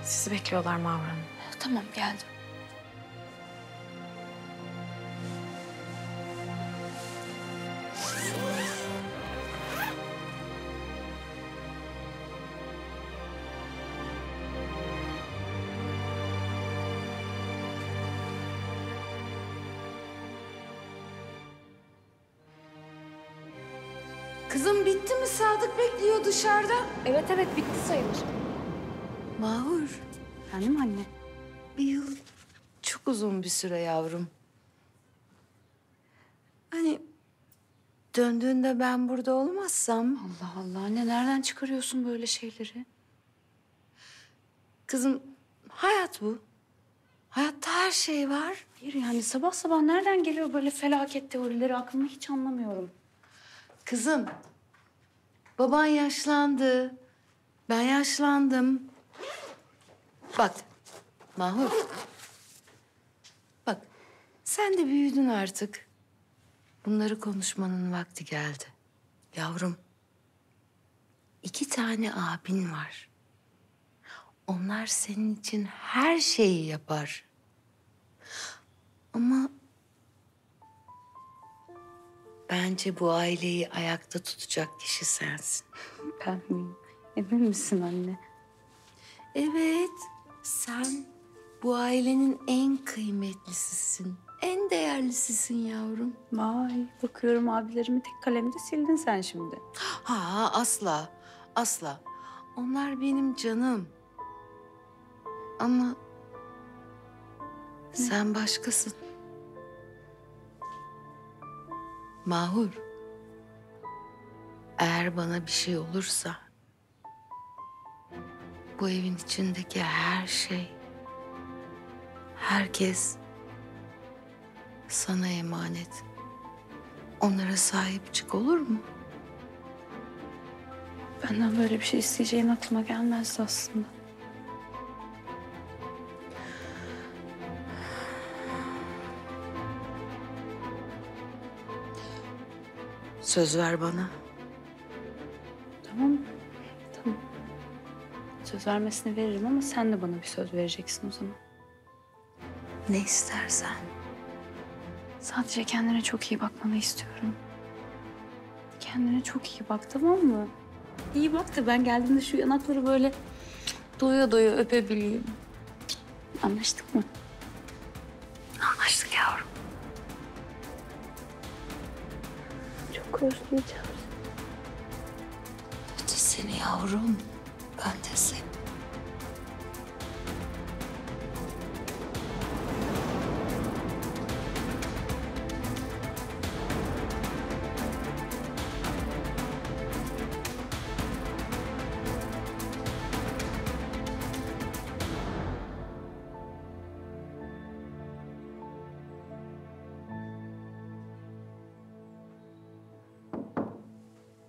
Sizi bekliyorlar Mahur Hanım. Tamam, geldim. Kızım bitti mi? Sadık bekliyor dışarıda. Evet, bitti sayılır. Mahur. Efendim anne? 1 yıl çok uzun bir süre yavrum. Hani döndüğünde ben burada olmazsam... Allah Allah anne, nereden çıkarıyorsun böyle şeyleri? Kızım hayat bu. Hayatta her şey var. Hayır yani sabah sabah nereden geliyor böyle felaket teorileri, aklımı hiç anlamıyorum. Kızım baban yaşlandı. Ben yaşlandım. Bak Mahur, bak sen de büyüdün artık. Bunları konuşmanın vakti geldi. Yavrum, 2 tane abin var. Onlar senin için her şeyi yapar. Ama bence bu aileyi ayakta tutacak kişi sensin. Ben miyim? Emin misin anne? Evet. Sen bu ailenin en kıymetlisisin, en değerlisisin yavrum. Vay, bakıyorum abilerimi tek kalemde sildin sen şimdi. Ha, asla, asla. Onlar benim canım. Ama sen başkasın. Mahur, eğer bana bir şey olursa Bu evin içindeki her şey, herkes sana emanet. Onlara sahip çık, olur mu? Benden böyle bir şey isteyeceğin aklıma gelmezdi aslında. Söz ver bana. Tamam. Tamam. Söz vermesini veririm ama sen de bana bir söz vereceksin o zaman. Ne istersen. Sadece kendine çok iyi bakmanı istiyorum. Kendine çok iyi bak, tamam mı? İyi bak da ben geldiğimde şu yanakları böyle doya doya öpebileyim. Anlaştık mı? Anlaştık yavrum. Çok özleyeceğim. Ben de seni yavrum. Ben de seni.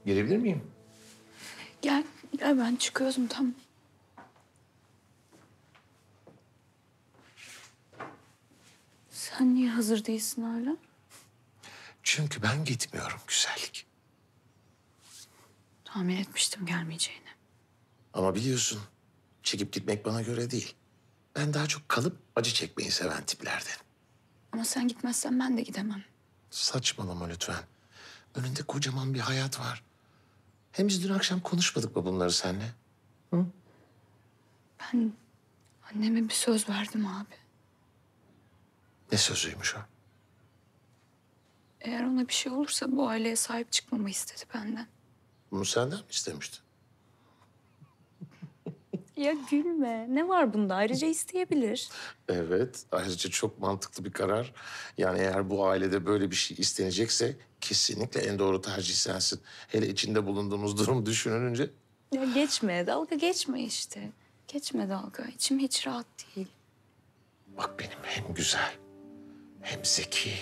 Gelebilir miyim? Gel, gel, ben çıkıyorum, tamam. Sen niye hazır değilsin hala? Çünkü ben gitmiyorum güzellik. Tahmin etmiştim gelmeyeceğini. Ama biliyorsun, çekip gitmek bana göre değil. Ben daha çok kalıp acı çekmeyi seven tiplerden. Ama sen gitmezsen ben de gidemem. Saçmalama lütfen. Önünde kocaman bir hayat var. Hem biz dün akşam konuşmadık mı bunları seninle? Hı? Ben anneme bir söz verdim abi. Ne sözüymüş o? Eğer ona bir şey olursa bu aileye sahip çıkmamı istedi benden. Bunu senden mi istemişti? Ya gülme. Ne var bunda? Ayrıca isteyebilir. Evet. Ayrıca çok mantıklı bir karar. Yani eğer bu ailede böyle bir şey istenecekse kesinlikle en doğru tercih sensin. Hele içinde bulunduğumuz durum düşününce. Ya geçme. Dalga geçme işte. Geçme dalga. İçim hiç rahat değil. Bak benim hem güzel, hem zeki,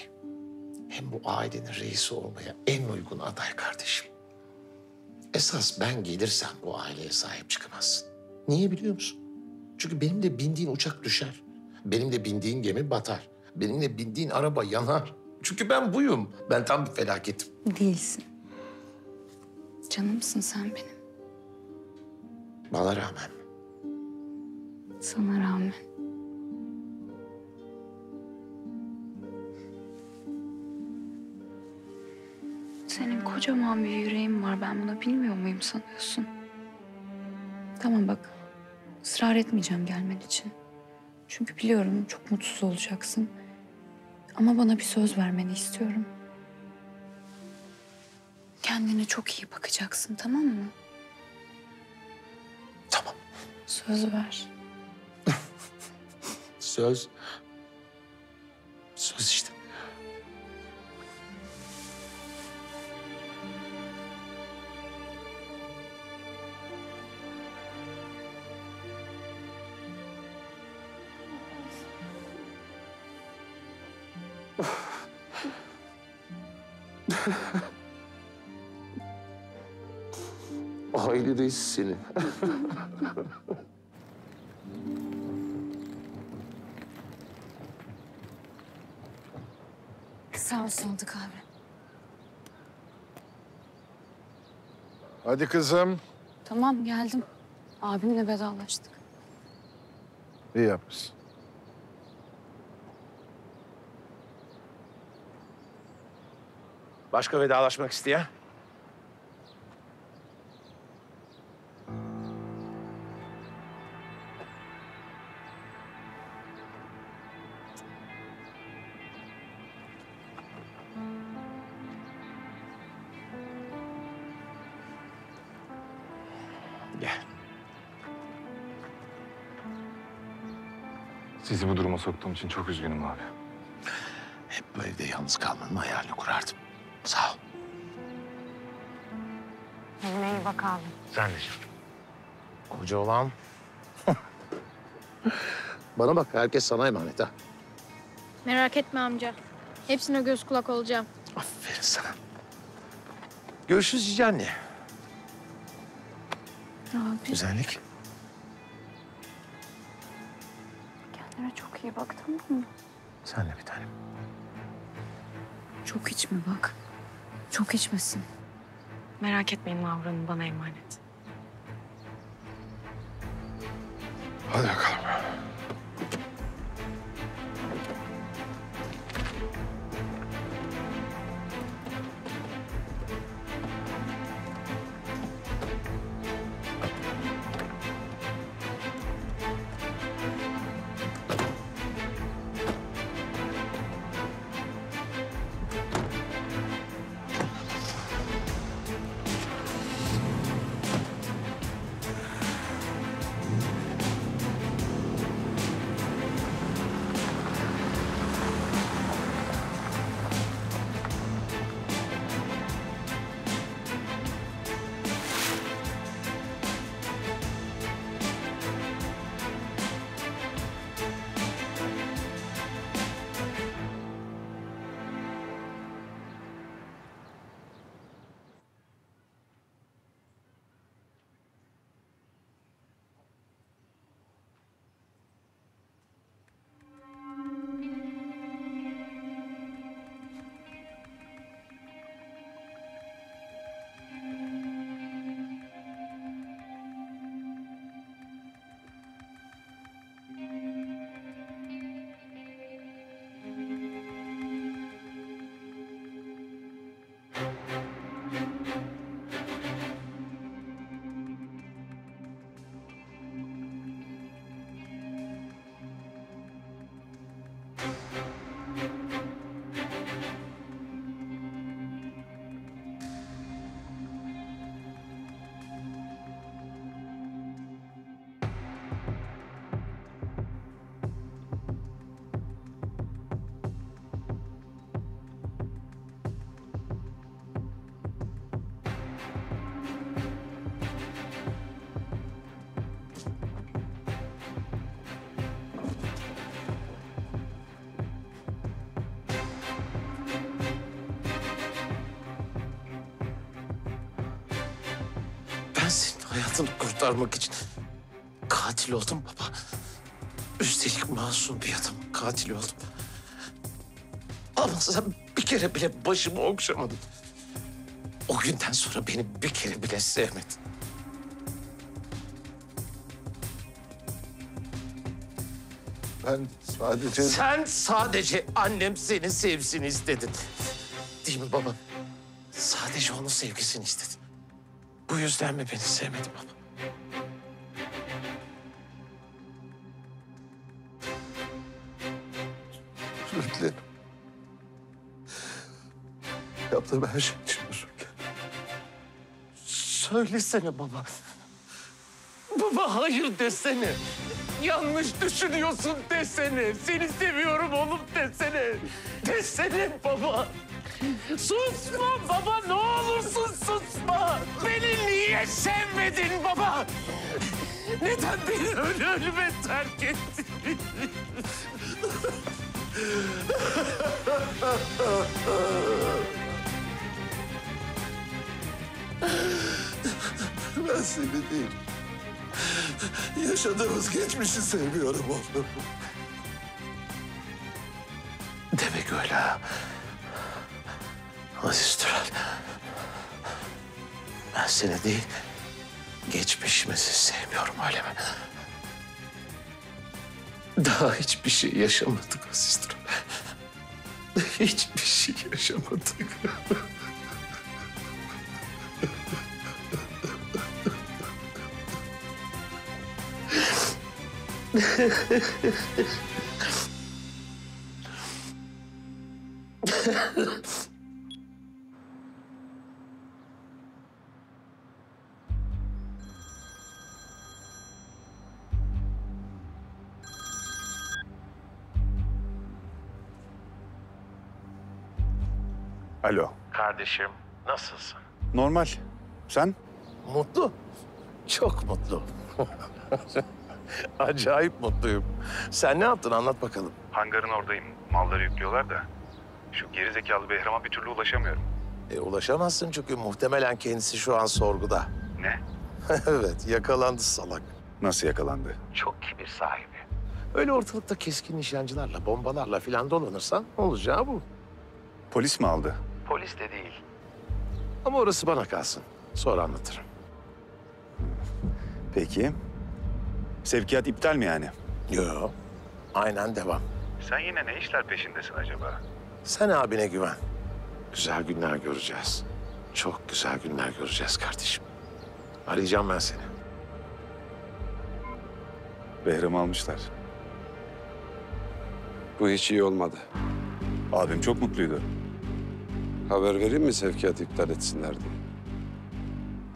hem bu ailenin reisi olmaya en uygun aday kardeşim. Esas ben gelirsem bu aileye sahip çıkamazsın. Niye biliyor musun? Çünkü benimle bindiğin uçak düşer. Benimle bindiğin gemi batar. Benimle bindiğin araba yanar. Çünkü ben buyum. Ben tam bir felaketim. Değilsin. Canımsın sen benim. Bana rağmen mi? Sana rağmen. Senin kocaman bir yüreğin var. Ben buna bilmiyor muyum sanıyorsun? Tamam bak, ısrar etmeyeceğim gelmen için. Çünkü biliyorum çok mutsuz olacaksın. Ama bana bir söz vermeni istiyorum. Kendine çok iyi bakacaksın, tamam mı? Tamam. Söz ver. Söz. Söz işte. Aile reis seni. Sağ ol Sadık abi. Hadi kızım. Tamam geldim. Abimle vedalaştık. İyi yapmışsın. Başka vedalaşmak isteyen? Gel. Sizi bu duruma soktuğum için çok üzgünüm abi. Hep bu evde yalnız kalmanın hayalini kurardım. Sağ ol. Kendine iyi bak abi. Sen de. Koca olan Bana bak, herkes sana emanet ha. Merak etme amca. Hepsine göz kulak olacağım. Aferin sana. Görüşürüz cici anne. Abi. Güzellik. Kendine çok iyi bak, tamam mı? Sen de bir tanem. Çok içme bak. Çok içmesin. Merak etmeyin, Mahur Hanım bana emanet. Hadi bakalım. Hayatını kurtarmak için katil oldum baba. Üstelik masum bir adamın katili oldum. Ama sen bir kere bile başımı okşamadın. O günden sonra beni bir kere bile sevmedin. Ben sadece... Sen sadece annem seni sevsin istedin. Değil mi baba? Sadece onun sevgisini istedin. Bu yüzden mi beni sevmedin baba? Özür dilerim. Yaptığım her şey için özür dilerim. Söylesene baba. Baba hayır desene. Yanlış düşünüyorsun desene. Seni seviyorum oğlum desene. Desene baba. Susma baba, ne olursun susma. Beni niye sevmedin baba? Neden beni öyle ölüme terk ettin? Ben seni değil, yaşadığımız geçmişi seviyorum oğlum. Demek öyle ha. Aziz Türel, ben seni değil, geçmişimizi sevmiyorum öyle mi? Daha hiçbir şey yaşamadık Aziz Türel. Hiçbir şey yaşamadık. Alo. Kardeşim, nasılsın? Normal. Sen? Mutlu. Çok mutlu. Acayip mutluyum. Sen ne yaptın? Anlat bakalım. Hangarın oradayım. Malları yüklüyorlar da. Şu gerizekalı Behram'a bir türlü ulaşamıyorum. Ulaşamazsın çünkü muhtemelen kendisi şu an sorguda. Ne? Evet, yakalandı salak. Nasıl yakalandı? Çok kibir sahibi. Öyle ortalıkta keskin nişancılarla, bombalarla falan dolanırsan olacağı bu. Polis mi aldı? Polis de değil. Ama orası bana kalsın. Sonra anlatırım. Peki. Sevkiyat iptal mi yani? Yok. Aynen devam. Sen yine ne işler peşindesin acaba? Sen abine güven. Güzel günler göreceğiz. Çok güzel günler göreceğiz kardeşim. Arayacağım ben seni. Behram'ı almışlar. Bu hiç iyi olmadı. Abim çok mutluydu. Haber vereyim mi sevkiyatı iptal etsinler diye?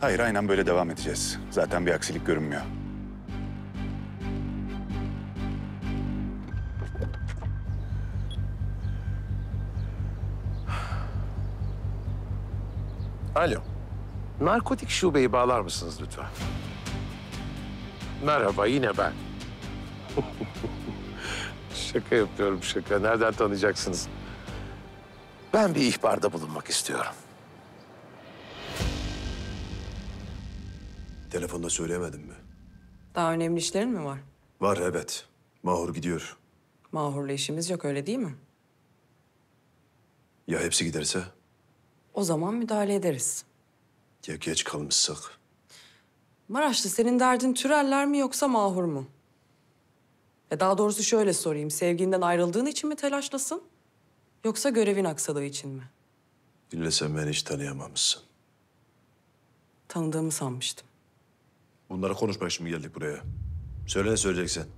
Hayır, aynen böyle devam edeceğiz. Zaten bir aksilik görünmüyor. Alo. Narkotik şubeyi bağlar mısınız lütfen? Merhaba, yine ben. Şaka yapıyorum, şaka. Nereden tanıyacaksınız? Ben bir ihbarda bulunmak istiyorum. Telefonda söylemedim mi? Daha önemli işlerin mi var? Var, evet. Mahur gidiyor. Mahur'la işimiz yok, öyle değil mi? Ya hepsi giderse? O zaman müdahale ederiz. Ya geç kalmışsak? Maraşlı, senin derdin Türeller mi yoksa Mahur mu? Daha doğrusu şöyle sorayım, sevginden ayrıldığın için mi telaşlasın? Yoksa görevin aksadığı için mi? İlle sen beni hiç tanıyamamışsın. Tanıdığımı sanmıştım. Bunları konuşmak için mi geldik buraya? Söyle, ne söyleyeceksin?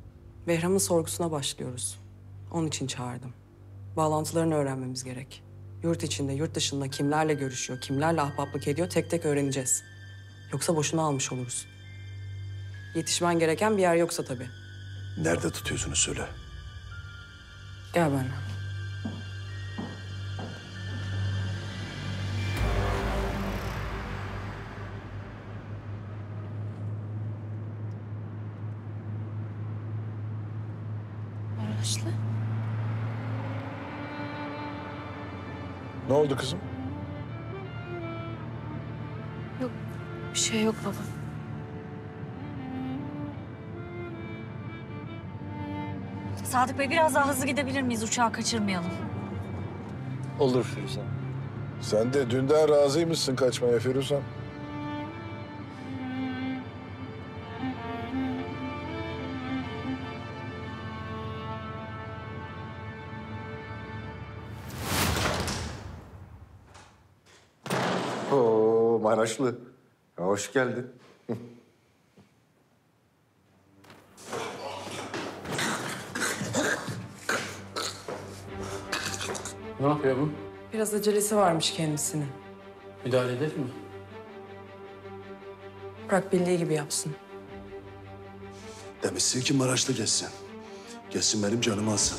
Behram'ın sorgusuna başlıyoruz. Onun için çağırdım. Bağlantılarını öğrenmemiz gerek. Yurt içinde, yurt dışında kimlerle görüşüyor, kimlerle ahbaplık ediyor tek tek öğreneceğiz. Yoksa boşuna almış oluruz. Yetişmen gereken bir yer yoksa tabii. Nerede tutuyorsunuz söyle. Gel benimle. Maraşlı. Ne oldu kızım? Yok, bir şey yok baba. Sadık Bey, biraz daha hızlı gidebilir miyiz? Uçağı kaçırmayalım. Olur Firuzan. Sen de dünden razıymışsın kaçmaya Firuzan. Oo Maraşlı, hoş geldin. Ne yapıyor bu? Biraz acelesi varmış kendisine. Müdahale edelim mi? Bırak bildiği gibi yapsın. Demişsin ki Maraşlı gelsin. Gelsin benim canımı alsın.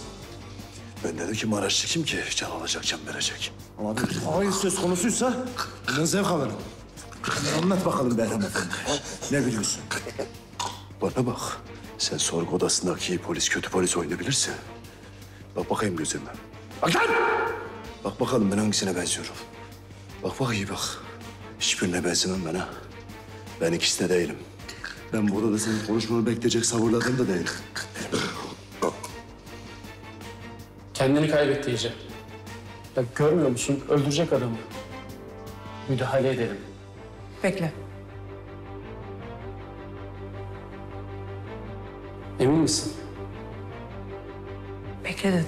Ben dedim ki Maraşlı kim ki can alacak, can verecek. Ama hayır söz konusuysa ben zevk alırım. Anlat bakalım Behram Efendi. Ne biliyorsun? Bana bak. Sen sorgu odasındaki polis, kötü polis oynayabilirsin. Bak bakayım gözlerinden. Bak lan! Bak bakalım ben hangisine benziyorum. Bak bak iyi bak. Hiçbirine benzemem ben ha. Ben ikisine değilim. Ben burada da senin konuşmanı bekleyecek sabırladığım da değilim. Kendini kaybetti iyice. Ya görmüyor musun? Öldürecek adamı. Müdahale edelim. Bekle. Emin misin? Bekle dedim.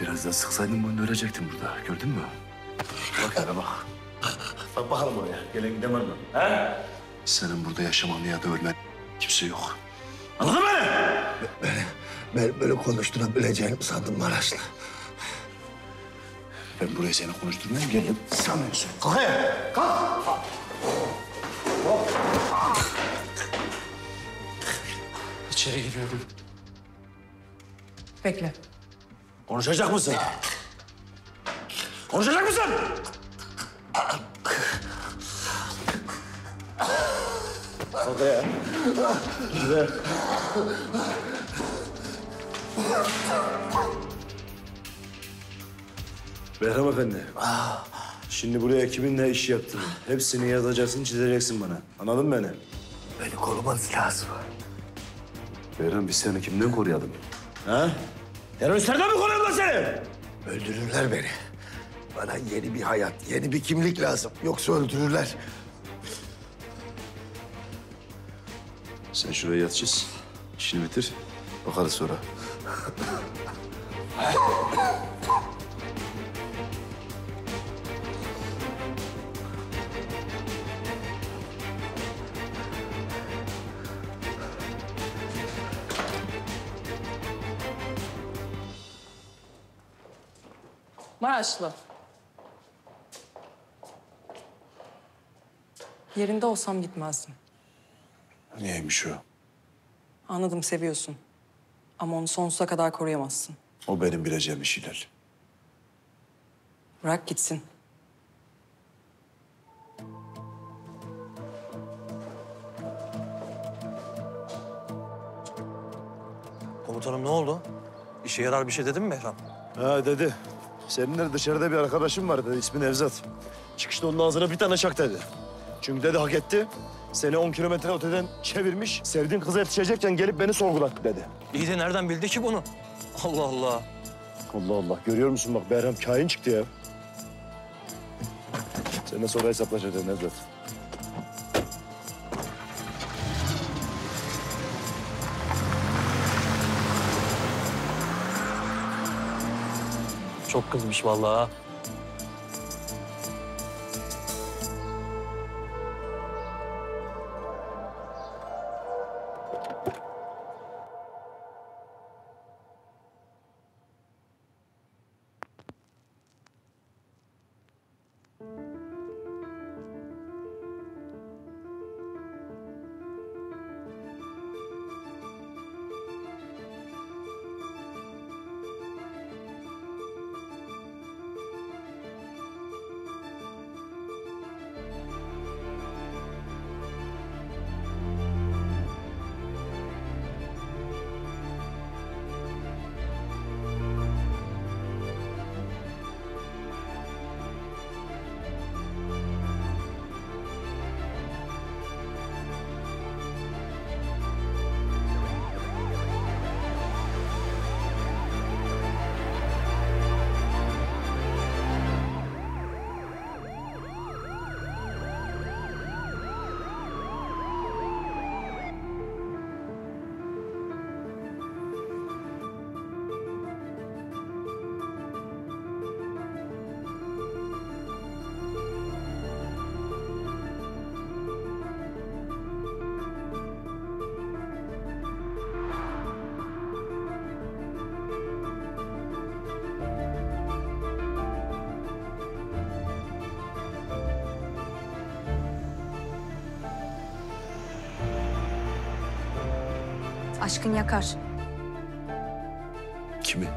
Biraz daha sıksaydım bunu ölecektim burada. Gördün mü? Bak hele bak. Bak bakalım oraya. Gelen demem mi? He? Senin burada yaşamanı ya da ölmen kimse yok. Anladın mı? Böyle konuşturabileceğini sandım Maraşlı. Ben buraya seni konuşturmayayım. Gelip sanmıyorsun. Kalk ya. Kalk. İçeri giriyorum. Bekle. Konuşacak mısın? Konuşacak mısın? Odaya. Güzel. Behram Efendi. Şimdi buraya kiminle iş yaptın? Hepsini yazacaksın, çizeceksin bana. Anladın mı beni? Beni korumanız lazım. Behram, biz seni kimden koruyalım? Ha? Teröristlerden mi koruyorlar seni? Öldürürler beni. Bana yeni bir hayat, yeni bir kimlik lazım. Yoksa öldürürler. Sen şuraya yatacağız. İşini bitir. Bakarız sonra. Maraşlı. Yerinde olsam gitmezdim. Niyeymiş o? Anladım, seviyorsun. Ama onu sonsuza kadar koruyamazsın. O benim bileceğim iş Hilal. Bırak gitsin. Komutanım, ne oldu? İşe yarar bir şey dedin mi Behram? Ha, dedi. Seninle dışarıda bir arkadaşım var dedi. İsmi Nevzat. Çıkışta onun ağzına bir tane çak dedi. Çünkü dedi hak etti. Seni 10 kilometre öteden çevirmiş, sevdiğin kıza yetişecekken gelip beni sorgulattı dedi. İyi de nereden bildi ki bunu? Allah Allah. Allah Allah. Görüyor musun bak, Behram kain çıktı ya. Seninle sonra hesaplaşacağız Necdet. Çok kızmış vallahi. Aşkın yakar. Kimi?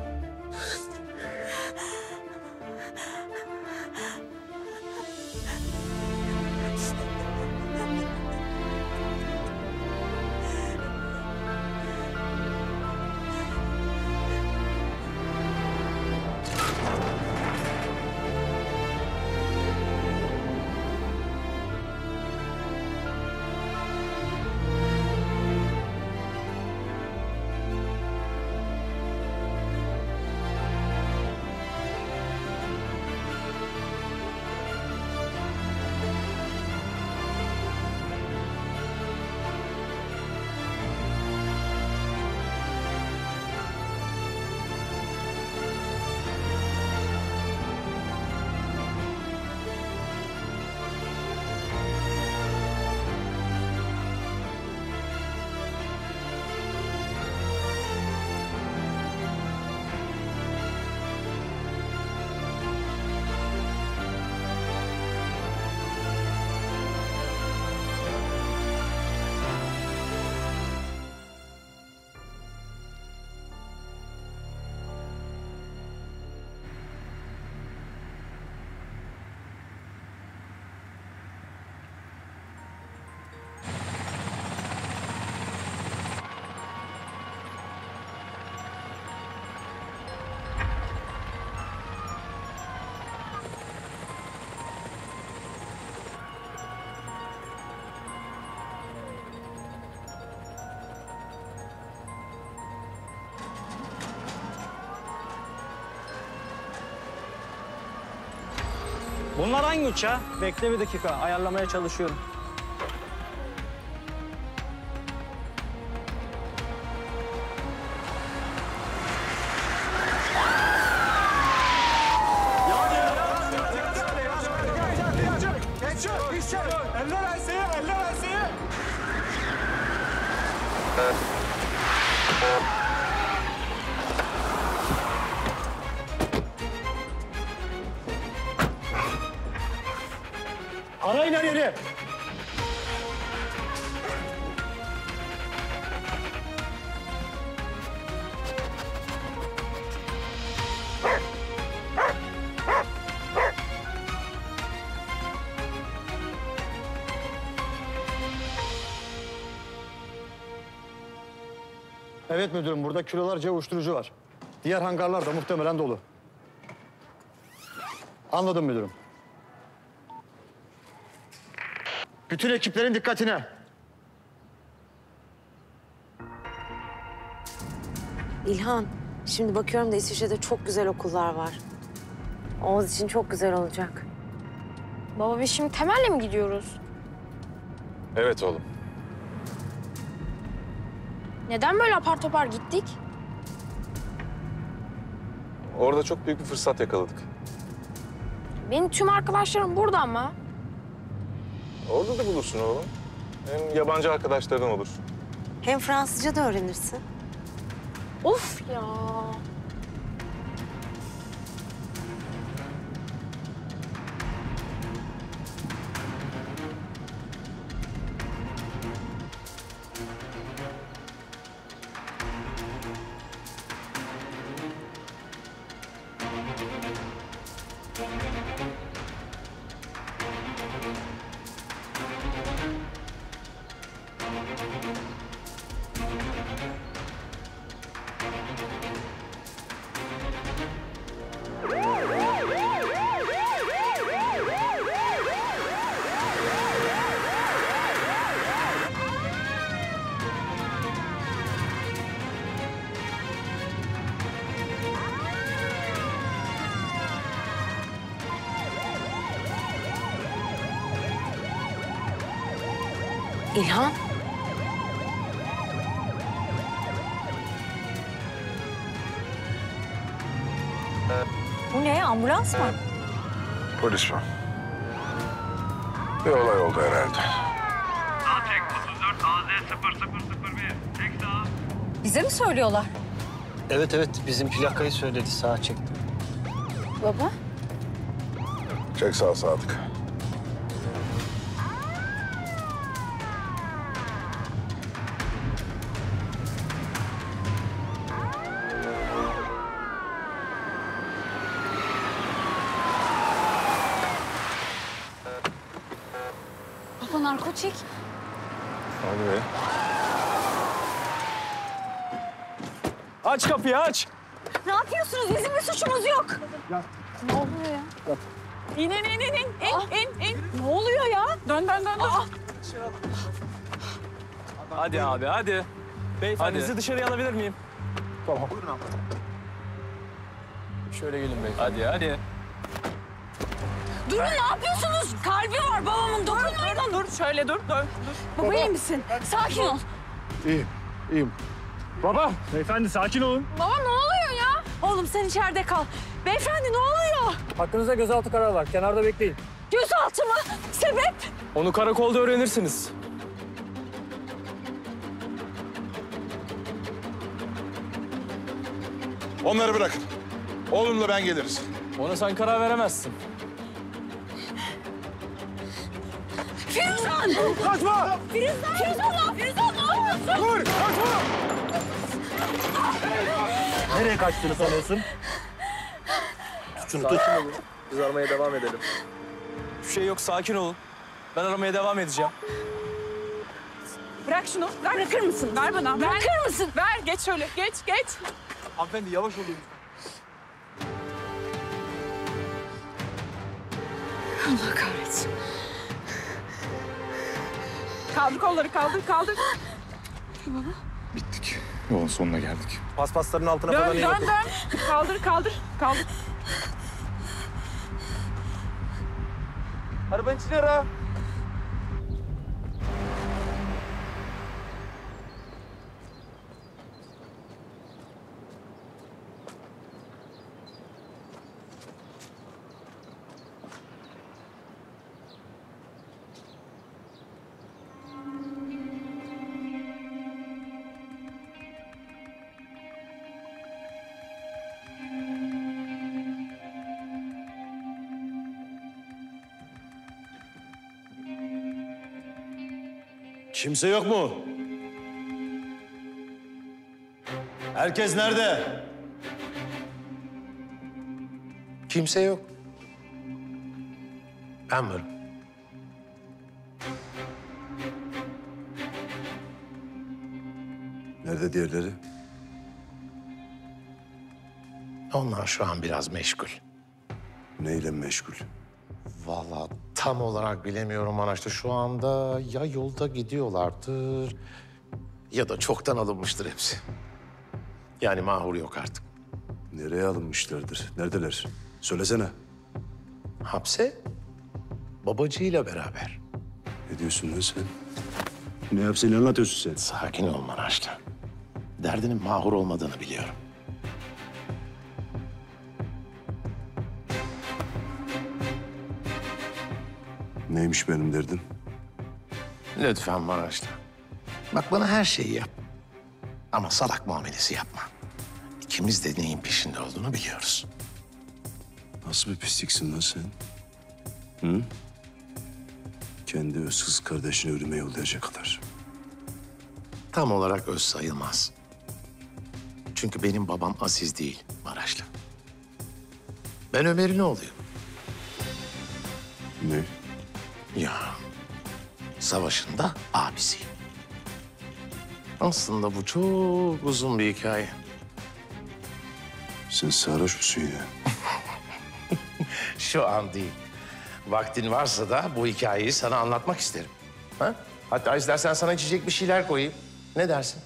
Bunlar hangi uçağı? Bekle bir dakika, ayarlamaya çalışıyorum. Arayın her yeri. Evet müdürüm, burada kilolarca uyuşturucu var. Diğer hangarlar da muhtemelen dolu. Anladım müdürüm. Bütün ekiplerin dikkatine. İlhan, şimdi bakıyorum da İsviçre'de çok güzel okullar var. Oğuz için çok güzel olacak. Baba, biz şimdi Temel'le mi gidiyoruz? Evet oğlum. Neden böyle apar topar gittik? Orada çok büyük bir fırsat yakaladık. Benim tüm arkadaşlarım burada ama. Orada da bulursun oğlum. Hem yabancı arkadaşların olur. Hem Fransızca da öğrenirsin. Of ya! İlhan? Bu ne? Ambulans mı? Polis mi? Bir olay oldu herhalde. Sağ çek 34 AZ 0001. Çek sağa. Bize mi söylüyorlar? Evet evet, bizim plakayı söyledi, sağa çekti. Baba? Çek sağa Sadık. Narkotik. Hadi be. Aç kapıyı, aç. Ne yapıyorsunuz? Bizim bir suçumuz yok. Ya. Ne oluyor ya? Yap. İn. Ne oluyor ya? Dön. Hadi abi, hadi. Beyefendi, sizi dışarıya alabilir miyim? Tamam. Buyurun abi. Şöyle gelin beyefendi. Hadi. Durun, ne yapıyorsunuz? Kalbi var babamın, dokunmayın. Dur, şöyle dur. Baba, iyi misin? Sakin ol. İyiyim. Baba! Beyefendi, sakin olun. Baba, ne oluyor ya? Oğlum, sen içeride kal. Beyefendi, ne oluyor? Hakkınızda gözaltı kararı var, kenarda bekleyin. Gözaltı mı? Sebep? Onu karakolda öğrenirsiniz. Onları bırakın. Oğlumla ben geliriz. Ona sen karar veremezsin. Firuzan! Kaçma! Firuzan ne yapıyorsun? Dur! Kaçma! Nereye kaçtığını sanıyorsun? Sakin olun. Biz aramaya devam edelim. Bir şey yok, sakin olun. Ben aramaya devam edeceğim. Bırak şunu. Bırakır mısın? Ver bana. Bırakır mısın? Ver. Geç şöyle. Geç. Hanımefendi, yavaş olun. Allah kahretsin. Kaldır kolları, kaldır. Baba. Bittik. Yolun sonuna geldik. Paspasların altına falan iyi bakın. Dön. Kaldır. Arabanın içine ara. Kimse yok mu? Herkes nerede? Kimse yok. Ben varım. Nerede diğerleri? Onlar şu an biraz meşgul. Neyle meşgul? Vallahi tam olarak bilemiyorum Maraşlı. Şu anda ya yolda gidiyorlardır ya da çoktan alınmıştır hepsi. Yani Mahur yok artık. Nereye alınmışlardır? Neredeler? Söylesene. Hapse. Babacığıyla beraber. Ne diyorsun lan sen? Ne hapse, ne anlatıyorsun sen? Sakin ol Maraşlı. Derdinin Mahur olmadığını biliyorum. Neymiş benim derdim? Lütfen Maraşlı. Bak bana her şeyi yap. Ama salak muamelesi yapma. İkimiz de neyin peşinde olduğunu biliyoruz. Nasıl bir pisliksin lan sen? Hı? Kendi öz kız kardeşini ölüme yollayacak kadar. Tam olarak öz sayılmaz. Çünkü benim babam Aziz değil Maraşlı. Ben Ömer'in oğluyum. Ne? Ya, Savaş'ın da abisiyim. Aslında bu çok uzun bir hikaye. Sen sarhoş musun ya? Şu an değil. Vaktin varsa da bu hikayeyi sana anlatmak isterim. Ha? Hatta istersen sana içecek bir şeyler koyayım. Ne dersin?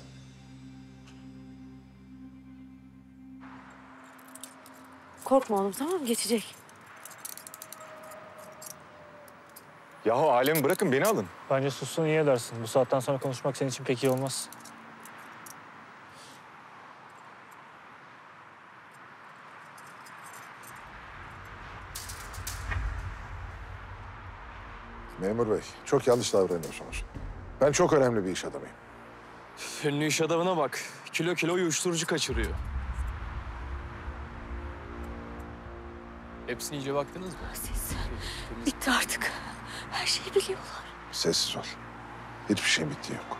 Korkma oğlum, tamam mı? Geçecek. Yahu alemi bırakın, beni alın. Bence sussun, iyi edersin. Bu saatten sonra konuşmak senin için pek iyi olmaz. Memur bey, çok yanlış davranıyorsunuz. Ben çok önemli bir iş adamıyım. Ünlü iş adamına bak. Kilo kilo uyuşturucu kaçırıyor. Hepsini iyice baktınız mı? Siz, bitti artık. Her şeyi biliyorlar. Sessiz ol. Hiçbir şey bitti yok.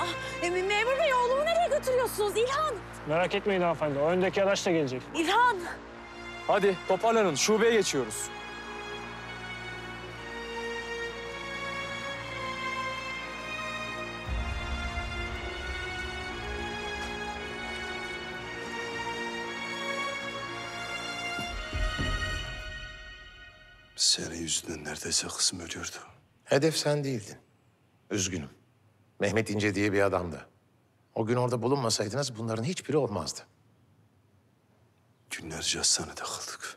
Ah, memur bey, oğlumu nereye götürüyorsunuz İlhan? Merak etmeyin hanımefendi. O öndeki araç da gelecek. İlhan! Hadi toparlanın. Şubeye geçiyoruz. Senin yüzünden neredeyse kızım ölüyordu. Hedef sen değildin. Üzgünüm. Mehmet İnce diye bir adamdı. O gün orada bulunmasaydınız bunların hiçbiri olmazdı. Günlerce hastanede kaldık.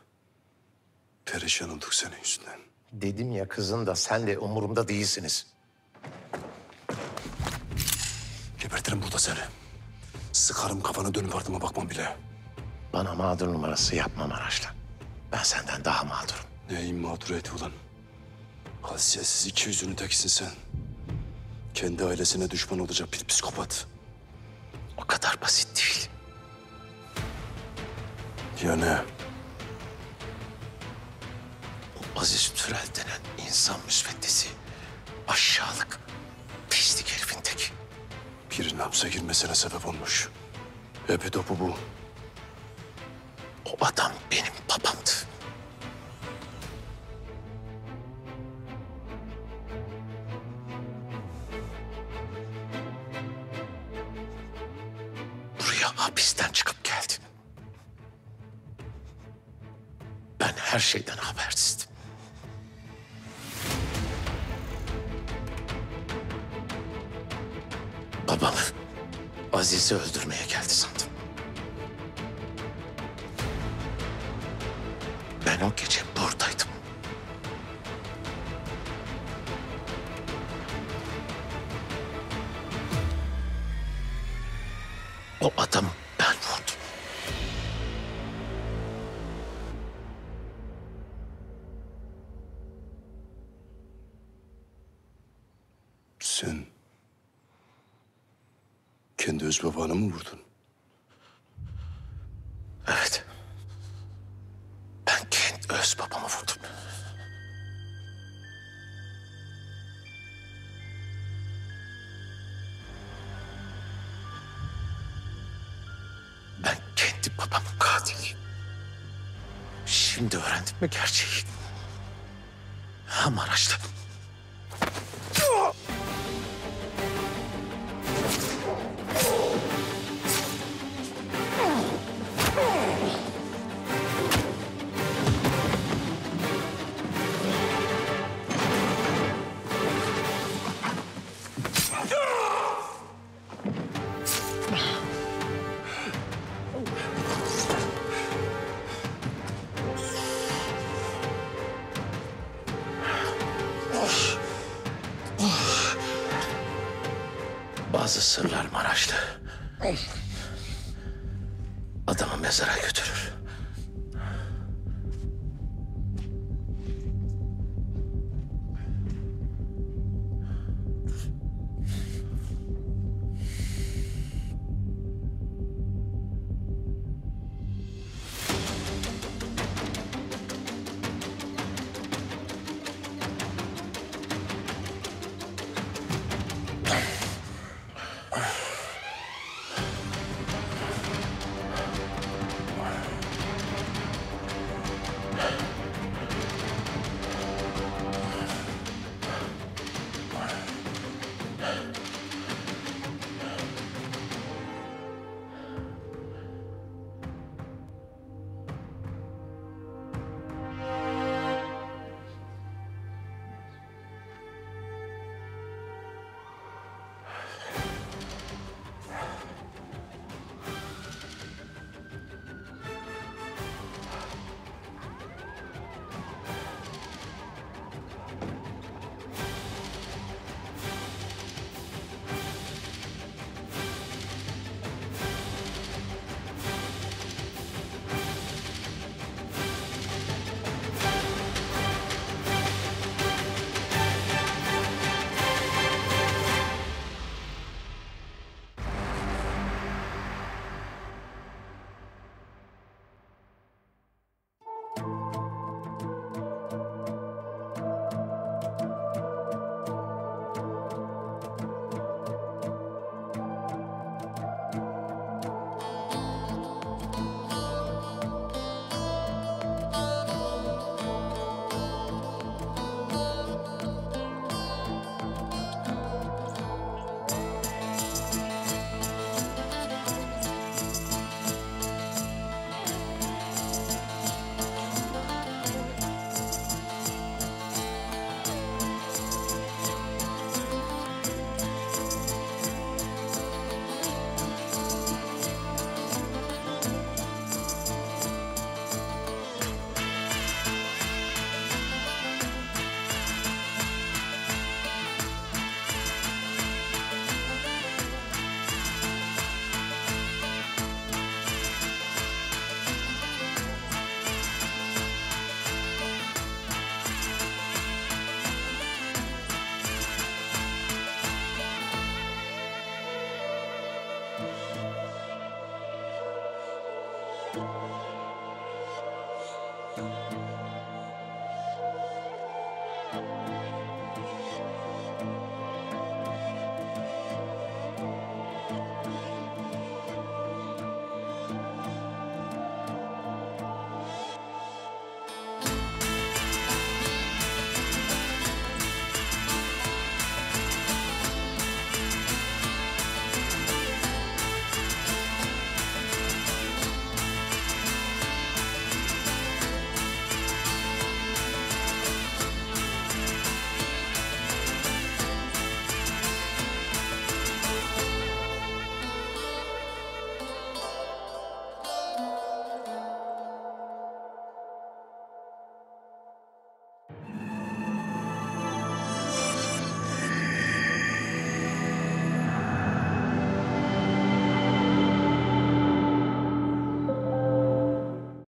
Perişan olduk senin yüzünden. Dedim ya, kızın da sen de umurumda değilsiniz. Gebertirim burada seni. Sıkarım kafana, dönüp ardıma bakmam bile. Bana mağdur numarası yapma Maraşlı. Ben senden daha mağdurum. Neyin mağduriyeti ulan? Hasiyetsiz iki yüzünün tekisin sen. Kendi ailesine düşman olacak bir psikopat. O kadar basit değil. Ya ne? O Aziz Türel denen insan müsveddesi aşağılık, pislik herifin teki. Birinin hapse girmesine sebep olmuş. Hepi topu bu. O adam benim babamdı. Hapisten çıkıp geldi. Ben her şeyden habersizdim. Babamı Aziz'i öldürmeye geldi sandım. Ben o gece buradaydım. O adamı ben vurdum. Sen kendi öz babanı mı vurdun? Evet. Ben kendi öz babamı vurdum. Ben kendi babamın katiliyim. Şimdi öğrendim mi gerçeği? Ha Maraşlı. Bazı sırlar Maraşlı. Adamı mezara götürür.